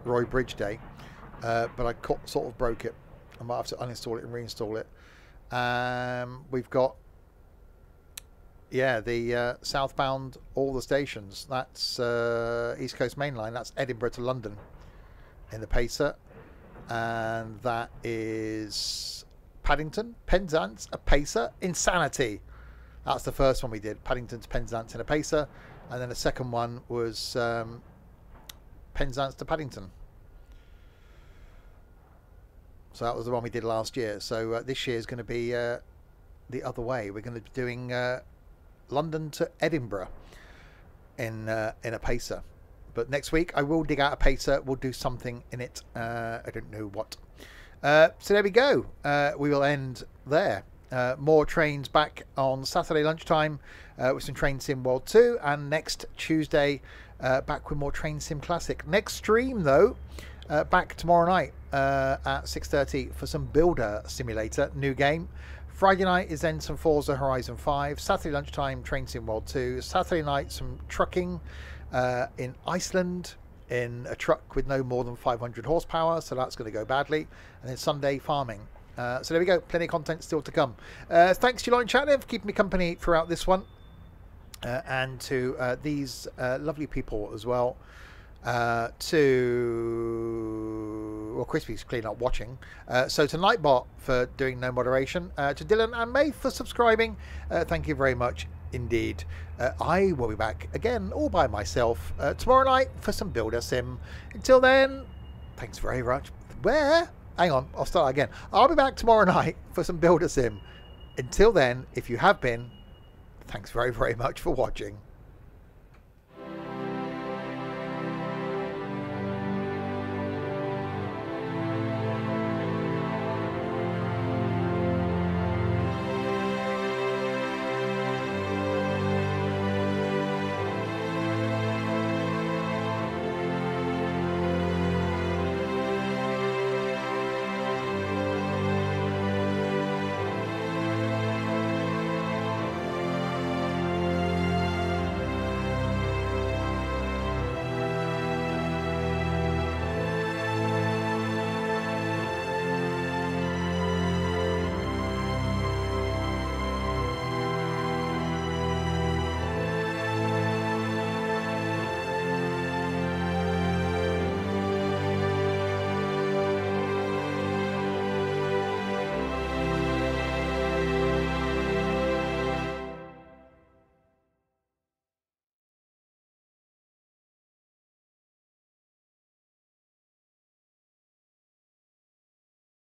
Roy Bridge Day, uh, but I caught, sort of broke it. I might have to uninstall it and reinstall it. Um, we've got, yeah, the uh, southbound, all the stations. That's uh, East Coast Main Line. That's Edinburgh to London in the pacer. And that is Paddington, Penzance, a pacer. Insanity. That's the first one we did. Paddington to Penzance in a pacer. And then the second one was um, Penzance to Paddington. So that was the one we did last year. So uh, this year is going to be uh, the other way. We're going to be doing uh, London to Edinburgh in uh, in a pacer. But next week I will dig out a pacer. We'll do something in it. Uh, I don't know what. Uh, so there we go. Uh, we will end there. Uh, more trains back on Saturday lunchtime uh, with some Train Sim World two. And next Tuesday uh, back with more Train Sim Classic. Next stream though. Uh, back tomorrow night uh, at six thirty for some Builder Simulator, new game Friday night is then some Forza Horizon five. Saturday lunchtime, Train Sim World two. Saturday night, some trucking uh, in Iceland in a truck with no more than five hundred horsepower. So that's going to go badly. And then Sunday, farming. Uh, so there we go. Plenty of content still to come. Uh, thanks to you, Lauren Chatner, for keeping me company throughout this one. Uh, and to uh, these uh, lovely people as well. Uh, to well, Crispy's clean up watching. Uh, so to Nightbot for doing no moderation. Uh, to Dylan and May for subscribing. Uh, thank you very much indeed. Uh, I will be back again all by myself uh, tomorrow night for some Builder Sim. Until then, thanks very much. Where? Hang on, I'll start again. I'll be back tomorrow night for some Builder Sim. Until then, if you have been, thanks very, very much for watching.